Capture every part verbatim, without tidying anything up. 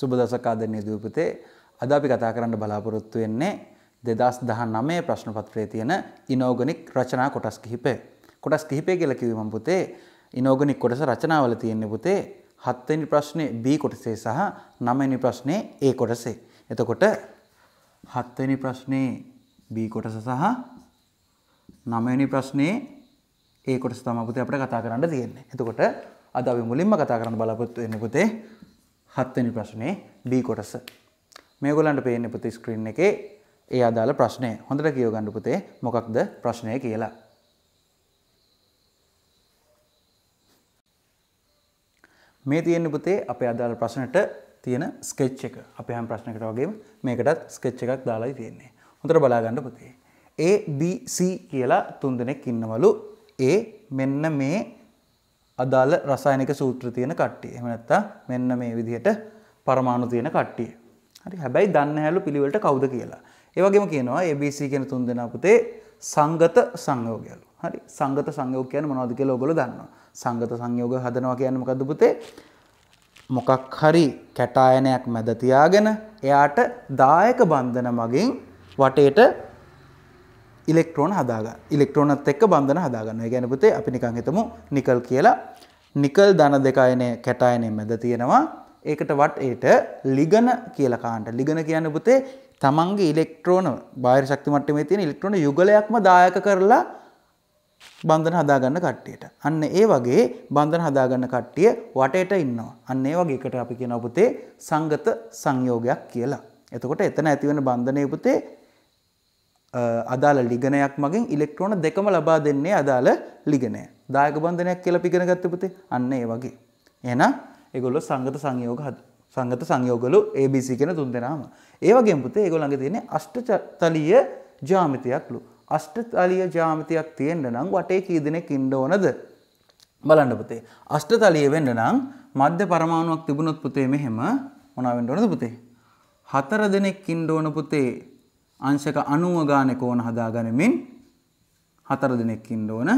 සුබදසකදෙනී දූපතේ අද අපි කතා කරන්න බලාපොරොත්තු වෙන්නේ දෙදහස් දහනවය ප්‍රශ්නපත්‍රයේ තියෙන ඉනෝගනික් රචනා කොටස් කිහිපය. කොටස් කිහිපය කියලා කිව්වේ මම පුතේ ඉනෝගනික් කොටස රචනාවල තියෙන පුතේ හත් වෙනි ප්‍රශ්නේ B කොටසේ සහ නවය වෙනි ප්‍රශ්නේ A කොටසේ. එතකොට හත් වෙනි ප්‍රශ්නේ B කොටස සහ නවය වෙනි ප්‍රශ්නේ A කොටස තමයි පුතේ අපිට කතා කරන්න තියෙන්නේ. එතකොට අද අපි මුලින්ම කතා කරන්න බලාපොරොත්තු වෙන්නේ පුතේ හත් වෙනි ප්‍රශ්නේ B කොටස. මේගොල්ලන්ට පේන්නේ පුතේ ස්ක්‍රීන් එකේ ඒ අදාළ ප්‍රශ්නය. හොඳට කියව ගන්න පුතේ මොකක්ද ප්‍රශ්නය කියලා. මේ තියෙන්නේ පුතේ අපේ අදාළ ප්‍රශ්නෙට තියෙන ස්කෙච් එක. අපේ හැම ප්‍රශ්නයකට වගේම මේකටත් ස්කෙච් එකක් දාලායි තියෙන්නේ. හොඳට බලා ගන්න පුතේ. A B C කියලා තුන් දෙනෙක් ඉන්නවලු. A මෙන්න මේ අදාළ රසායනික සූත්‍ර තියෙන කට්ටිය. එහෙම නැත්නම් මෙන්න මේ විදිහට පරමාණු තියෙන කට්ටිය. හරි. හැබැයි දන්නේ නැහැලු පිළිවෙලට කවුද කියලා. ඒ වගේම කියනවා A B C කියන තුන් දෙනා පුතේ සංගත සංයෝගයලු. හරි. සංගත සංයෝග කියන්නේ මොනවද කියලා ඔයගොල්ලෝ දන්නවා. සංගත සංයෝග හදනවා කියන්නේ මොකද්ද පුතේ? මොකක් හරි කැටායනයක් මැද තියාගෙන එයාට දායක බන්ධන මගින් වටේට ඉලෙක්ට්‍රෝන හදාගන්න. ඉලෙක්ට්‍රෝනත් එක්ක බන්ධන හදාගන්නවා. ඒ කියන්නේ පුතේ අපි නිකන් හිතමු නිකල් කියලා. නිකල් ධන දෙක අයනේ කැටායනයේ මැද තියෙනවා. ඒකට වටේට ලිගන කියලා කාණ්ඩ. ලිගන කියන්නේ පුතේ තමන්ගේ ඉලෙක්ට්‍රෝන බාහිර ශක්ති මට්ටමේ තියෙන ඉලෙක්ට්‍රෝන යුගලයක්ම දායක කරලා බන්ධන හදාගන්න කට්ටියට. අන්න ඒ වගේ බන්ධන හදාගන්න කට්ටිය වටේට ඉන්නවා. අන්න ඒ වගේ එකට අපි කියනවා පුතේ සංගත සංයෝගයක් කියලා. එතකොට එතන ඇති වෙන බන්ධනයේ පුතේ අදාළ ලිගනයක් මගින් ඉලෙක්ට්‍රෝන දෙකම ලබා දෙන්නේ අදාළ ලිගනය. දායක බන්ධනයක් කියලා අපි ඉගෙන ගත්තා පුතේ. අන්න ඒ වගේ. එහෙනම් ඒගොල්ලෝ සංගත සංයෝග සංගත සංයෝගවලු A B C කියන තුන් දෙනාම. ඒ වගේම පුතේ ඒගොල්ලන්ගේ තියෙන්නේ අෂ්ටතලීය ජ්‍යාමිතියක්ලු. අෂ්ටතලීය ජ්‍යාමිතියක් තියෙන්න නම් වටේ කී දෙනෙක් ඉන්න ඕනද? බලන්න පුතේ. අෂ්ටතලීය වෙන්න නම් මධ්‍ය පරමාණුවක් තිබුණොත් පුතේ මෙහෙම මොනවා වෙන්න ඕනද පුතේ? හතර දෙනෙක් ඉන්න ඕන පුතේ. අංශක අනූව ගානේ කෝණ හදාගනිමින් හතර දිනක් ඉන්න ඕන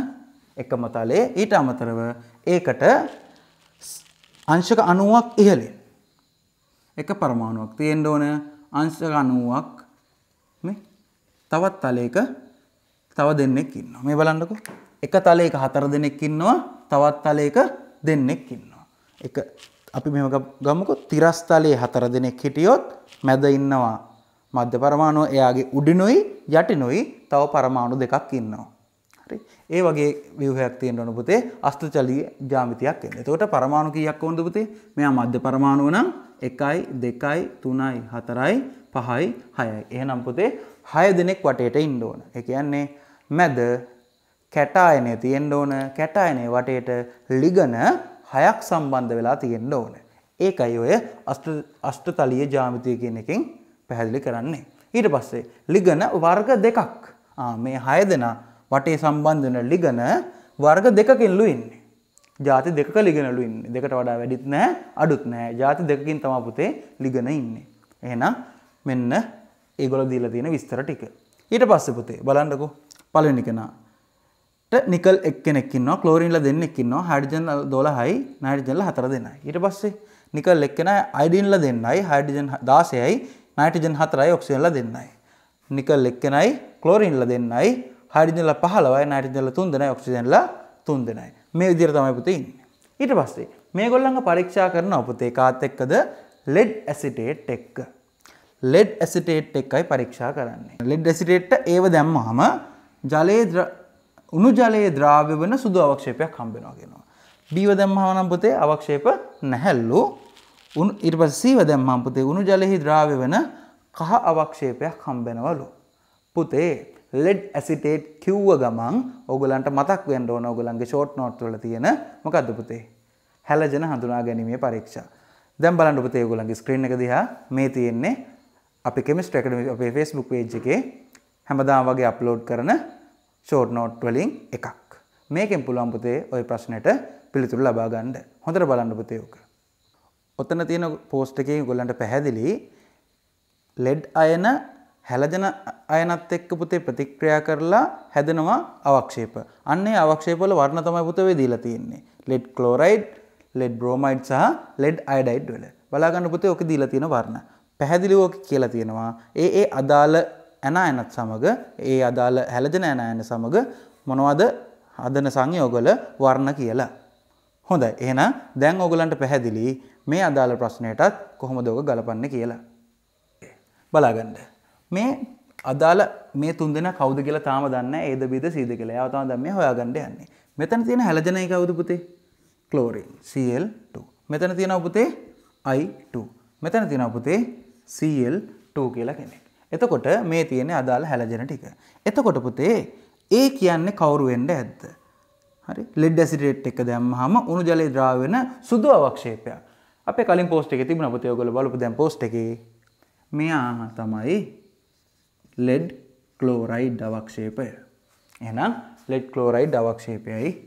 එකම තලයේ. ඊට අමතරව ඒකට අංශක අනූවක් ඉහළින් එක පරමාණුවක් තියෙන්න ඕන. අංශක අනූවක් මේ තවත් තලයක තව දෙන්නෙක් ඉන්නවා. මේ බලන්නකො. එක තලයක හතර දිනක් ඉන්නවා. තවත් තලයක දෙන්නෙක් ඉන්නවා. එක අපි මෙහෙම ගමුකො. තිරස් තලයේ හතර දිනක් හිටියොත් මැද ඉන්නවා මධ්‍ය පරමාණු. එයාගේ උඩිනුයි යටිනුයි තව පරමාණු දෙකක් ඉන්නවා. හරි. ඒ වගේ ව්‍යුහයක් තියෙන්න ඕන පුතේ අෂ්ටචලීය ජ්‍යාමිතියක් එන්න. එතකොට පරමාණු කීයක් ඕනද පුතේ? මෙයා මධ්‍ය පරමාණු නම් එකයි දෙකයි තුනයි හතරයි පහයි හයයි. එහෙනම් පුතේ හය දෙනෙක් වටේට ඉන්න ඕන. ඒ කියන්නේ මැද කැටායනය තියෙන්න ඕන. කැටායනයේ වටේට ලිගන හයක් සම්බන්ධ වෙලා තියෙන්න ඕන. ඒකයි ඔය අෂ්ටතලීය ජ්‍යාමිතිය කියන එකෙන් පැහැදිලි කරන්නේ. ඊට පස්සේ ලිගන වර්ග දෙකක්. ආ මේ හය දෙනා වටේ සම්බන්ධ වෙන ලිගන වර්ග දෙකකින්ලු ඉන්නේ. ಜಾති දෙකක ලිගනලු ඉන්නේ. දෙකට වඩා වැඩිත් නැහැ, අඩුත් නැහැ. ಜಾති දෙකකින් තමයි පුතේ ලිගන ඉන්නේ. එහෙනම් මෙන්න ඒගොල්ලෝ දීලා තියෙන විස්තර ටික. ඊට පස්සේ පුතේ බලන්නකෝ. පළවෙනි කෙනාට නිකල් එක්කෙනෙක් ඉන්නවා, ක්ලෝරින්ලා දෙන්නෙක් ඉන්නවා, හයිඩ්‍රජන්ලා දොළහයි, නයිට්‍රජන්ලා හතර දෙනයි. ඊට පස්සේ නිකල් එක්කෙනා අයිඩින්ලා දෙන්නයි, හයිඩ්‍රජන් දාසයයි नाइट्रोजन හතරයි ඔක්සිජන්ලා දෙන්නයි. නිකල් එක්කෙනයි ක්ලෝරින්ලා දෙන්නයි, හයිඩ්‍රජන්ලා පහළවයි, නයිට්‍රජන්ලා තුන් දෙනයි, ඔක්සිජන්ලා තුන් දෙනයි. මේ විදිහට තමයි පුතේ ඉන්නේ. ඊට පස්සේ මේගොල්ලන්ව පරීක්ෂා කරනවා පුතේ කාත් එක්කද? ලෙඩ් ඇසිටේට් එක්ක. ලෙඩ් ඇසිටේට් එකයි පරීක්ෂා කරන්නේ. ලෙඩ් ඇසිටේට්ට ඒව දැම්මහම ජලයේ උණු ජලයේ ද්‍රාව්‍ය වෙන සුදු අවක්ෂේපයක් හම්බ වෙනවා කියනවා. Bව දැම්මහම නම් පුතේ අවක්ෂේප නැහැලු. උණු ඊට පස්සේ සීව දැම්මහම පුතේ උණු ජලයේ ද්‍රාව්‍ය වෙන කහ අවක්ෂේපයක් හම්බෙනවලු. පුතේ ලෙඩ් ඇසිටේට් කිව්ව ගමන් ඕගලන්ට මතක් වෙන්න ඕන ඕගලන්ගේ ෂෝට් නෝට් වල තියෙන මොකද්ද පුතේ? හැලජන හඳුනා ගැනීමේ පරීක්ෂා. දැන් බලන්න පුතේ ඕගලන්ගේ ස්ක්‍රීන් එක දිහා. මේ තියෙන්නේ අපේ Chemistry Academy අපේ Facebook page එකේ හැමදාම වගේ අප්ලෝඩ් කරන ෂෝට් නෝට් වලින් එකක්. මේකෙන් පුළුවන් පුතේ ওই ප්‍රශ්නෙට පිළිතුරු ලබා ගන්න. හොඳට බලන්න පුතේ ඕක. ඔතන තියෙන post එකේ ඕගලන්ට පැහැදිලි ලෙඩ් අයන හැලජන අයනත් එක්ක පුතේ ප්‍රතික්‍රියා කරලා හැදෙනවා අවක්ෂේප. අන්න ඒ අවක්ෂේප වල වර්ණ තමයි පුතේ වෙදීලා තියෙන්නේ. ලෙඩ් ක්ලෝරයිඩ්, ලෙඩ් බ්‍රොමයිඩ් සහ ලෙඩ් අයඩයිඩ් වල. බලාගන්න පුතේ ඔක දීලා තියෙන වර්ණ. පැහැදිලිව ඔක කියලා තියෙනවා. ඒ ඒ අදාළ ඇනයනත් සමග ඒ අදාළ හැලදෙන ඇනයන සමග මොනවද හදන සංයෝගවල වර්ණ කියලා. හොඳයි. එහෙනම් දැන් ඔයගලන්ට පැහැදිලි මේ අදාළ ප්‍රශ්නයටත් කොහොමද ඔක ගලපන්නේ කියලා. බලාගන්න. මේ අදාළ මේ තුන් දෙනා කවුද කියලා තාම දන්නේ නැහැ. ඒද බීද සීද කියලා. ඒවා තමයි දැන් මේ හොයාගන්න යන්නේ. මෙතන තියෙන හැලජනයි කවුද පුතේ? Chlorine C L two. මෙතන තියෙනවා පුතේ අයි ටු. මෙතන තියෙනවා පුතේ සී එල් ටු කියලා කෙනෙක්. එතකොට මේ තියෙන අදාළ හැලජන ටික. එතකොට පුතේ A කියන්නේ කවුරු වෙන්න ඇද්ද? හරි. ලෙඩ් ඇසිටේට් එක දැම්මහම උණු ජලයේ ද්‍රාව වෙන සුදු අවක්ෂේපයක්. අපේ කලින් පෝස්ට් එකේ තිබුණා පුතේ ඔයගොල්ලෝ බලපු දැන් පෝස්ට් එකේ මෙයා තමයි ලෙඩ් ක්ලෝරයිඩ් අවක්ෂේපය. එහෙනම් ලෙඩ් ක්ලෝරයිඩ් අවක්ෂේපයයි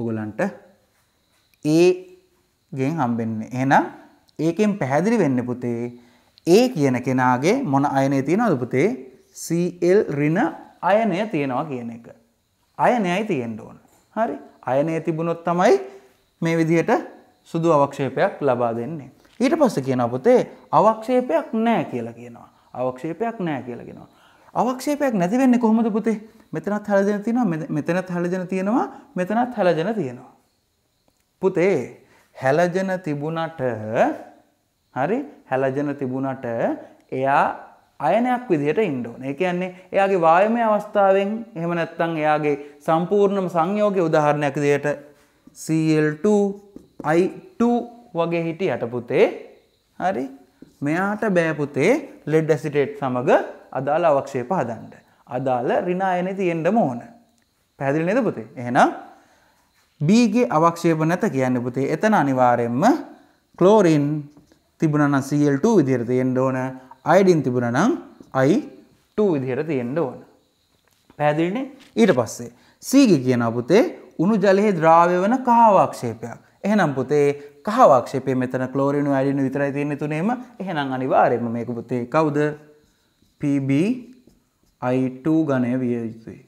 ඔයගලන්ට A ගෙන් හම්බෙන්නේ. එහෙනම් ඒකෙන් පැහැදිලි වෙන්නේ පුතේ A කියන කෙනාගේ මොන අයනය තියෙනවද පුතේ? Cl ඍණ අයනය තියෙනවා කියන එක. අයනයයි තියෙන්න ඕන. හරි. අයනය තිබුණොත් තමයි මේ විදිහට සුදු අවක්ෂේපයක් ලබා දෙන්නේ. ඊට පස්සේ කියනවා පුතේ අවක්ෂේපයක් නැහැ කියලා කියනවා. අවක්ෂේපයක් නැහැ කියලා කියනවා. අවක්ෂේපයක් නැති වෙන්නේ කොහොමද පුතේ? මෙතනත් හැලජන තියෙනවා, මෙතනත් හැලජන තියෙනවා, මෙතනත් හැලජන තියෙනවා. පුතේ හැලජන තිබුණාට හරි හැලජන තිබුණාට එයා අයනයක් විදිහට ඉන්න ඕනේ. ඒ කියන්නේ එයාගේ වායමය අවස්ථාවෙන් එහෙම නැත්නම් එයාගේ සම්පූර්ණම සංයෝගයේ උදාහරණයක් විදිහට සී එල් ටු අයි ටු වගේ හිටියට පුතේ හරි මෙයාට බෑ පුතේ ලෙඩ් ඇසිටේට් සමග අදාළ අවක්ෂේප හදන්න. අදාළ ඍණ අයනය තියෙන්නම ඕන. පැහැදිලි නේද පුතේ? එහෙනම් B ගේ අවක්ෂේප නැත කියන්නේ පුතේ එතන අනිවාර්යයෙන්ම ක්ලෝරින් තිබුණා නම් සී එල් ටු විදිහට තියෙන්න ඕන. අයඩින් තිබුණා නම් අයි ටු විදිහට තියෙන්න ඕන. පැහැදිලිනේ? ඊට පස්සේ C ගේ කියනවා පුතේ උණු ජලයේ ද්‍රාව්‍ය වෙන කහ අවක්ෂේපයක්. එහෙනම් පුතේ කහ අවක්ෂේපයේ මෙතන ක්ලෝරින් අයඩින් විතරයි තියෙන්නේ තුනේම. එහෙනම් අනිවාර්යයෙන්ම මේක පුතේ කවුද? පී බී අයි ටු ගණය විය යුතුයි.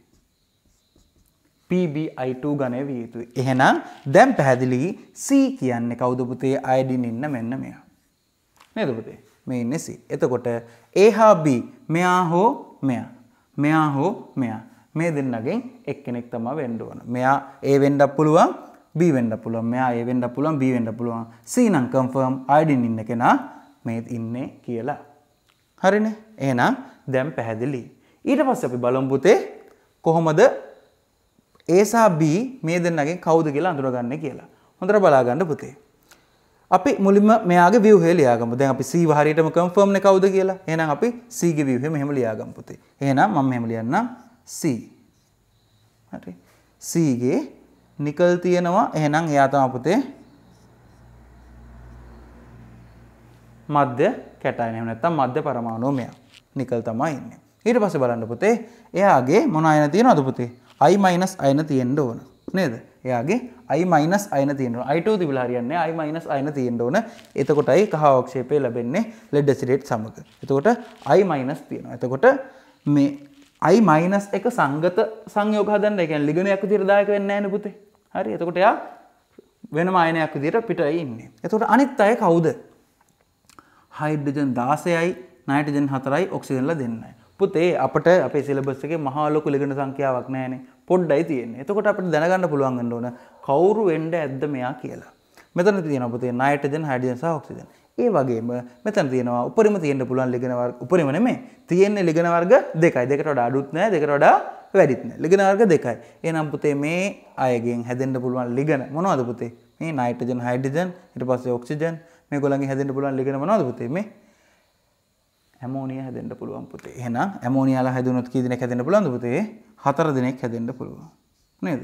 පී බී අයි ටු ගණය විය යුතුයි. එහෙනම් දැන් පැහැදිලි C කියන්නේ කවුද පුතේ? අයඩින් ඉන්න මෙන්න මෙයා. නේද පුතේ? මේ ඉන්නේ C. එතකොට A හා B මෙයා හෝ මෙයා. මෙයා හෝ මෙයා. මේ දෙන්නගෙන් එක්කෙනෙක් තමයි වෙන්න ඕන. මෙයා A වෙන්නත් පුළුවන්. B වෙන්න පුළුවන්. මෙයා A වෙන්න පුළුවන්. B වෙන්න පුළුවන්. C නම් කන්ෆර්ම් අයඩින් ඉන්න කෙනා මේ ඉන්නේ කියලා. හරිනේ? එහෙනම් දැන් පැහැදිලි. ඊට පස්සේ අපි බලමු පුතේ කොහොමද A සහ B මේ දෙන්නගෙන් කවුද කියලා අඳුරගන්නේ කියලා. හොඳට බලාගන්න පුතේ. අපි මුලින්ම මෙයාගේ ව්‍යුහය ලියාගමු. දැන් අපි C වහරියටම කන්ෆර්ම් නේ කවුද කියලා. එහෙනම් අපි C ගේ ව්‍යුහය මෙහෙම ලියාගමු පුතේ. එහෙනම් මම මෙහෙම ලියන්නම් C. හරි. C ගේ නිකල් තියෙනවා. එහෙනම් එයා තමයි පුතේ මධ්‍ය කැටයන. එහෙම නැත්නම් මධ්‍ය පරමාණුව මෙයා. නිකල් තමයි ඉන්නේ. ඊට පස්සේ බලන්න පුතේ එයාගේ මොන අයන තියෙනවද පුතේ? I- අයන තියෙන්න ඕන. නේද? එයාගේ I- අයන තියෙන්න ඕන. I two තිබිලා හරියන්නේ නැහැ. I- අයන තියෙන්න ඕන. එතකොටයි කහ අවක්ෂේපය ලැබෙන්නේ ලෙඩ් ඇසිටේට් සමග. එතකොට I- තියෙනවා. එතකොට මේ I- එක සංගත සංයෝග හදන්න. ඒ කියන්නේ ලිගණයක් විදියට දායක වෙන්නේ නැහැ නේ පුතේ. හරි. එතකොට එයා වෙනම අයනයක් විදියට පිටයි ඉන්නේ. එතකොට අනිත් අය කවුද? හයිඩ්‍රජන් දාසයයි නයිට්‍රජන් හතරයි ඔක්සිජන්ලා දෙන්නයි. පුතේ අපිට අපේ සිලබස් එකේ මහා ලොකු ලිගණ සංඛ්‍යාවක් නැහැ නේ. පොඩ්ඩයි තියෙන්නේ. එතකොට අපිට දැනගන්න පුළුවන් වෙන්න ඕන කවුරු වෙන්න ඇද්ද මෙයා කියලා. මෙතන තියෙනවා පුතේ නයිට්‍රජන්, හයිඩ්‍රජන් සහ ඔක්සිජන්. ඒ වගේම මෙතන තියෙනවා උපරිම තියෙන්න පුළුවන් ලිගණ වර්ග. උපරිම නෙමෙයි. තියෙන්නේ ලිගණ වර්ග දෙකයි. දෙකට වඩා අඩුත් නැහැ. දෙකට වඩා වැඩිත් නැහැ. ලිගණ වර්ග දෙකයි. එහෙනම් පුතේ මේ අයගෙන් හැදෙන්න පුළුවන් ලිගණ මොනවද පුතේ? මේ නයිට්‍රජන්, හයිඩ්‍රජන්, ඊට පස්සේ ඔක්සිජන්. මේගොල්ලන්ගේ හැදෙන්න පුළුවන් ලිගණ මොනවද පුතේ? මේ ඇමෝනියා හැදෙන්න පුළුවන් පුතේ. එහෙනම් ඇමෝනියාලා හැදුනොත් කී දිනක් හැදෙන්න පුළුවන්ද පුතේ? හතර දිනක් හැදෙන්න පුළුවන්. නේද?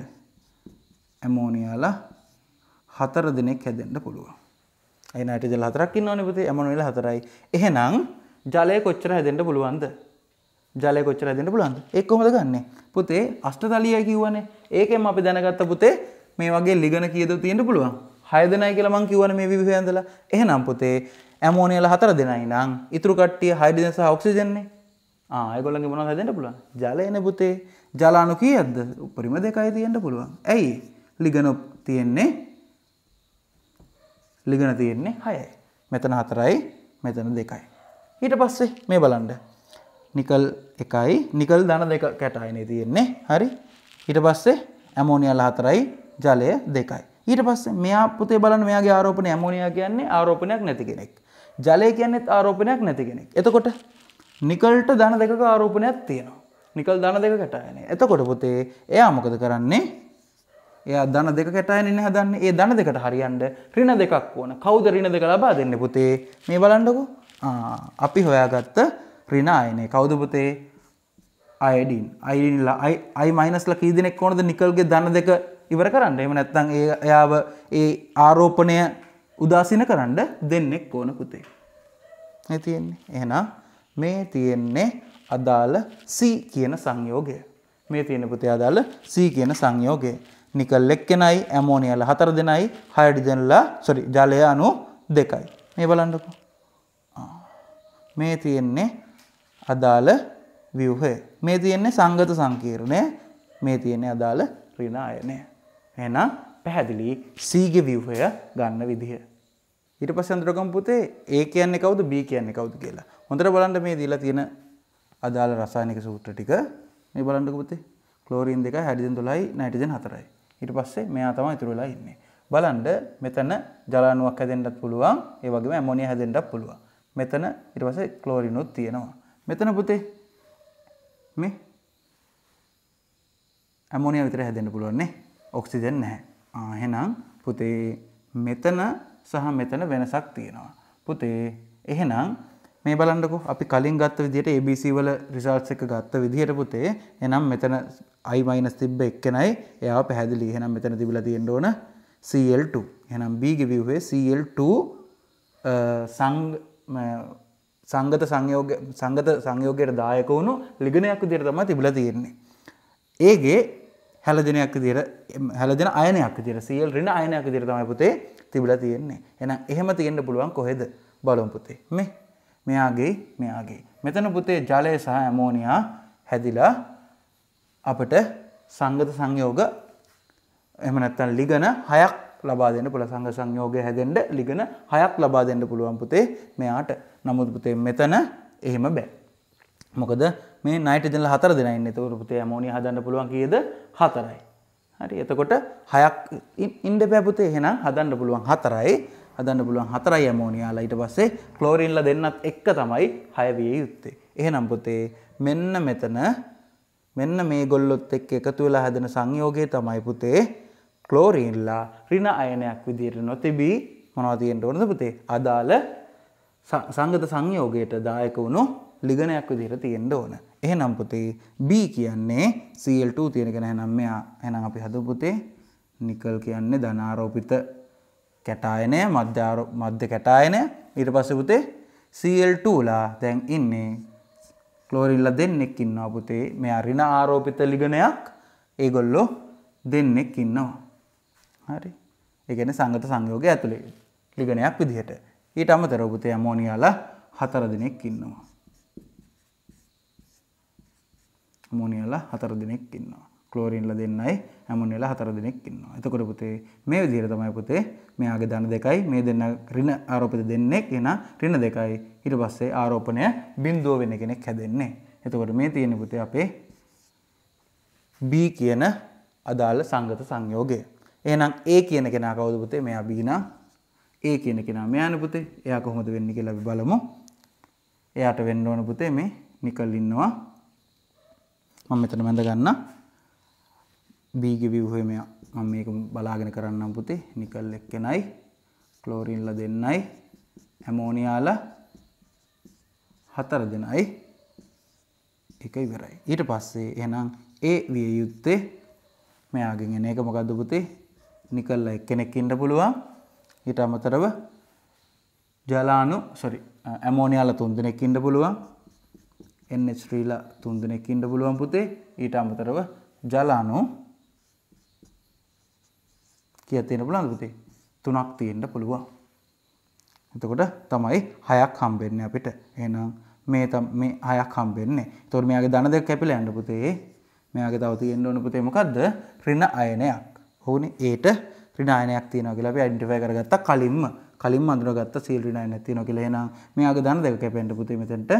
ඇමෝනියාලා හතර දිනක් හැදෙන්න පුළුවන්. ඒ නයිට්‍රජන් හතරක් ඉන්නවනේ පුතේ. ඇමෝනියාලා හතරයි. එහෙනම් ජලය කොච්චර හැදෙන්න පුළුවන්ද? ජලය කොච්චර හැදෙන්න පුළුවන්ද? ඒක කොහොමද ගන්නෙ? පුතේ අෂ්ටතලීයයි කියවනේ. ඒකෙන් අපි දැනගත්ත පුතේ මේ වගේ ලිගණ කීයද තියෙන්න පුළුවන්? හය දෙනයි කියලා මං කියවනේ මේ විවිධය ඇඳලා. එහෙනම් පුතේ ඇමෝනියාලා හතර දෙනයි නම් ඉතුරු කට්ටිය හයිඩ්‍රජන් සහ ඔක්සිජන් නේ. ආ ඒගොල්ලන්ගේ මොනවද හදෙන්න පුළුවන්? ජලයනේ පුතේ. ජල අණු කීයක්ද? උපරිම දෙකයි තියෙන්න පුළුවන්. ඇයි? ලිගණ තියෙන්නේ ලිගණ තියෙන්නේ හයයි. මෙතන හතරයි මෙතන දෙකයි. ඊට පස්සේ මේ බලන්න. නිකල් එකයි නිකල් ධන දෙක කැටයනේ තියෙන්නේ. හරි. ඊට පස්සේ ඇමෝනියා හතරයි ජලය දෙකයි. ඊට පස්සේ මෙයා පුතේ බලන්න මෙයාගේ ආරෝපණය ඇමෝනියා කියන්නේ ආරෝපණයක් නැති කෙනෙක්. ජලය කියන්නේත් ආරෝපණයක් නැති කෙනෙක්. එතකොට නිකල්ට ධන දෙකක ආරෝපණයක් තියෙනවා. නිකල් ධන දෙක කැටයනේ. එතකොට පුතේ එයා මොකද කරන්නේ? එයා ධන දෙක කැටයනේ නේ හදන්නේ. ඒ ධන දෙකට හරියන්න ඍණ දෙකක් ඕන. කවුද ඍණ දෙක ලබා දෙන්නේ පුතේ? මේ බලන්නකෝ. ආ අපි හොයාගත්ත ඍණ අයනේ. කවුද පුතේ? අයඩින්. අයඩින් ලා I- ලා කී දිනෙක ඕනද නිකල්ගේ ධන දෙක ඉවර කරන්න? එහෙම නැත්නම් ඒ එයාව ඒ ආරෝපණය උදාසීන කරන්න දෙන්නෙක් ඕන පුතේ. මේ තියෙන්නේ. එහෙනම් මේ තියෙන්නේ අදාළ C කියන සංයෝගය. මේ තියෙන්නේ පුතේ අදාළ C කියන සංයෝගය. निकल एक्केनයි ඇමෝනියාලා හතර දෙනයි හයිඩ්‍රජන්ලා sorry ජලය අනූ දෙකයි. මේ බලන්නකෝ. මේ තියෙන්නේ අදාළ ව්‍යුහය. මේ තියෙන්නේ සංගත සංකීර්ණය. මේ තියෙන්නේ අදාළ ඍණ අයනය. එහෙනම් පැහැදිලි C ගේ ව්‍යුහය ගන්න විදිය. ඊට පස්සේ අඳුරගමු පුතේ A කියන්නේ කවුද B කියන්නේ කවුද කියලා. හොඳට බලන්න මේ දීලා තියෙන අදාළ රසායනික සූත්‍ර ටික. මේ බලන්නකෝ පුතේ. क्लोरीन देख हाइड्रोजन तुलाई नाइट्रोजन हतरा ईट पस्से मैं आतवा इतने इन्हें बल्ड मेतन जलाणु हद पुलवा ये अमोनिया हद पुलवा मेतन इट पस्से क्लोरीन तीयन मेतन पुते मे अमोनिया इतरे हद पुलवाने ऑक्सीजन है हेना पुते मेतन सह मेतन वेनसा तीयन पुते हेना මේ බලන්නකෝ අපි කලින් ගත්ත විදිහට A B C වල රිසල්ට්ස් එක ගත්ත විදිහට පුතේ එහෙනම් මෙතන I- තිබ්බ එක්කෙනයි එයාව පැහැදිලි එහෙනම් මෙතන තිබිලා තියෙන්න ඕන C L two එහෙනම් B ගේ view එක C L two සංගත සංයෝග සංගත සංයෝගයට දායක වුණු ලිගනයක් විදිහට තමයි තිබිලා තියෙන්නේ. A ගේ හැලදෙනයක් විදිහට හැලදෙන අයනයක් විදිහට Cl ඍණ අයනයක් විදිහට තමයි පුතේ තිබිලා තියෙන්නේ. එහෙනම් එහෙම තියෙන්න පුළුවන් කොහෙද බලමු පුතේ. මේ මේ ආගේ මේ ආගේ මෙතන පුතේ ජලය සහ ඇමෝනියා හැදිලා අපිට සංගත සංයෝග එහෙම නැත්නම් ලිගන හයක් ලබා දෙන්න පුළුවන්. සංගත සංයෝගය හැදෙන්න ලිගන හයක් ලබා දෙන්න පුළුවන් පුතේ මෙයාට. නමුත් පුතේ මෙතන එහෙම බෑ. මොකද මේ නයිට්‍රජන්ල හතර දෙනා ඉන්නේ. ඒතකොට පුතේ ඇමෝනියා හදන්න පුළුවන් කීයද? හතරයි. හරි. එතකොට හයක් ඉන්න බෑ පුතේ. එහෙනම් හදන්න පුළුවන් හතරයි. හදන්න පුළුවන් හතරයි ඇමෝනියාලා. ඊට පස්සේ ක්ලෝරින්ලා දෙන්නත් එක තමයි හය විය යුත්තේ. එහෙනම් පුතේ මෙන්න මෙතන මෙන්න මේගොල්ලොත් එක්ක එකතු වෙලා හදන සංයෝගය තමයි පුතේ ක්ලෝරින්ලා ඍණ අයනයක් විදිහට නොතිබී මොනවද තියෙන්න ඕනද පුතේ? අදාළ සංගත සංයෝගයට දායක වුණු ලිගනයක් විදිහට තියෙන්න ඕන. එහෙනම් පුතේ B කියන්නේ C L two තියෙන කෙනා. එහෙනම් මෙයා එහෙනම් අපි හදමු පුතේ නිකල් කියන්නේ ධන ආරෝපිත कैटायन मध्य मध्य कैटायन ඊට පස්සේ පුතේ C L two ලා දැන් ඉන්නේ ක්ලෝරින්ලා දෙන්නෙක් ඉන්නවා පුතේ. මෙයා ඍණ ආරෝපිත ලිගනයක් ඒගොල්ලෝ දෙන්නෙක් ඉන්නවා. හරි. ඒ කියන්නේ සංගත සංයෝගය ඇතුලේ ලිගනයක් විදිහට. ඊට අමතරව පුතේ ඇමෝනියාලා හතර දිනෙක් ඉන්නවා. ඇමෝනියාලා හතර දිනෙක් ඉන්නවා. ක්ලෝරින්ලා දෙන්නයි ඇමෝනියාලා හතර දිනෙක් ඉන්නවා. එතකොට පුතේ මේ විදිහට තමයි පුතේ මෙයාගේ ධන දෙකයි මේ දෙන්න ඍණ ආරෝපිත දෙන්නෙක් එන ඍණ දෙකයි ඊට පස්සේ ආරෝපණය බිඳුව වෙන කෙනෙක් හැදෙන්නේ. එතකොට මේ තියෙන පුතේ අපේ B කියන අදාළ සංගත සංයෝගය. එහෙනම් A කියන කෙනා කවුද පුතේ? මෙයා B නා. A කියන කෙනා මෙයානේ පුතේ. එයා කොහොමද වෙන්නේ කියලා අපි බලමු. එයාට වෙන්න ඕන පුතේ මේ නිකල් ඉන්නවා. මම මෙතන මැඳ ගන්නම්. B ගේ view එක මෙයා මම මේක බලාගෙන කරන්නම් පුතේ. නිකල් එක්කෙනයි ක්ලෝරින්ලා දෙන්නයි ඇමෝනියාලා හතර දෙනයි එක ඉවරයි. ඊට පස්සේ එහෙනම් A විය යුත්තේ මෙයාගෙන් එන එක මොකද්ද පුතේ? නිකල්ලා එක්කෙනෙක් ඉන්න පුළුවන්. ඊට අමතරව ජලාණු sorry ඇමෝනියාලා තුන් දෙනෙක් ඉන්න පුළුවන්. N H three ලා තුන් දෙනෙක් ඉන්න පුළුවන් පුතේ. ඊට අමතරව ජලාණු කියතින පුළුවන් පුතේ තුනක් තියෙන්න පුළුවන්. එතකොට තමයි හයක් හම්බෙන්නේ අපිට. එහෙනම් මේ මේ හයක් හම්බෙන්නේ. ඒතකොට මෙයාගේ ධන දෙක කැපිලා යන්න පුතේ. මෙයාගේ තව තියෙන්න ඕන පුතේ මොකද්ද? ඍණ අයනයක්. ඕනේ ඒට ඍණ අයනයක් තියෙනවා කියලා අපි අයිඩෙන්ටිෆයි කරගත්තා කලින්ම. කලින්ම අඳුනගත්ත Cl ඍණ නැති වෙනවා කියලා. එහෙනම් මේ අග ධන දෙක කැපෙන්න පුතේ මෙතෙන්ට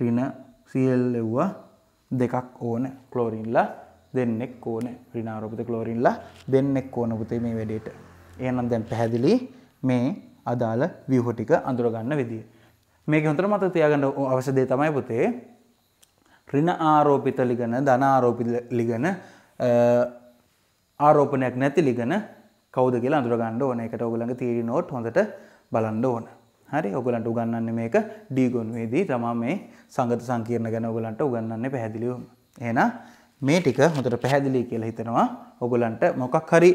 ඍණ Cl ලැබුවා දෙකක් ඕන ක්ලෝරින්ලා දෙන්නෙක් ඕන ඍණ ආරෝපිත ක්ලෝරින්ලා දෙන්නෙක් ඕන පුතේ මේ වැඩේට. එහෙනම් දැන් පැහැදිලි මේ අදාළ ව්‍යුහ ටික අඳුර ගන්න විදිය. මේකේ හොඳට මතක තියාගන්න අවශ්‍ය දේ තමයි පුතේ ඍණ ආරෝපිත ලිගන ධන ආරෝපිත ලිගන ආරෝපණයක් නැති ලිගන කවුද කියලා අඳුර ගන්න ඕන. ඒකට ඔයගලගේ තියරි නෝට් හොඳට බලන්න ඕන. හරි ඔයගලන්ට උගන්වන්නේ මේක ඩී ගුණවේදී තමයි මේ සංගත සංකීර්ණ ගැන ඔයගලන්ට උගන්වන්නේ පැහැදිලිවම. එහෙනම් මේ ටික හොඳට පැහැදිලි කියලා හිතනවා. ඔයගලන්ට මොකක් හරි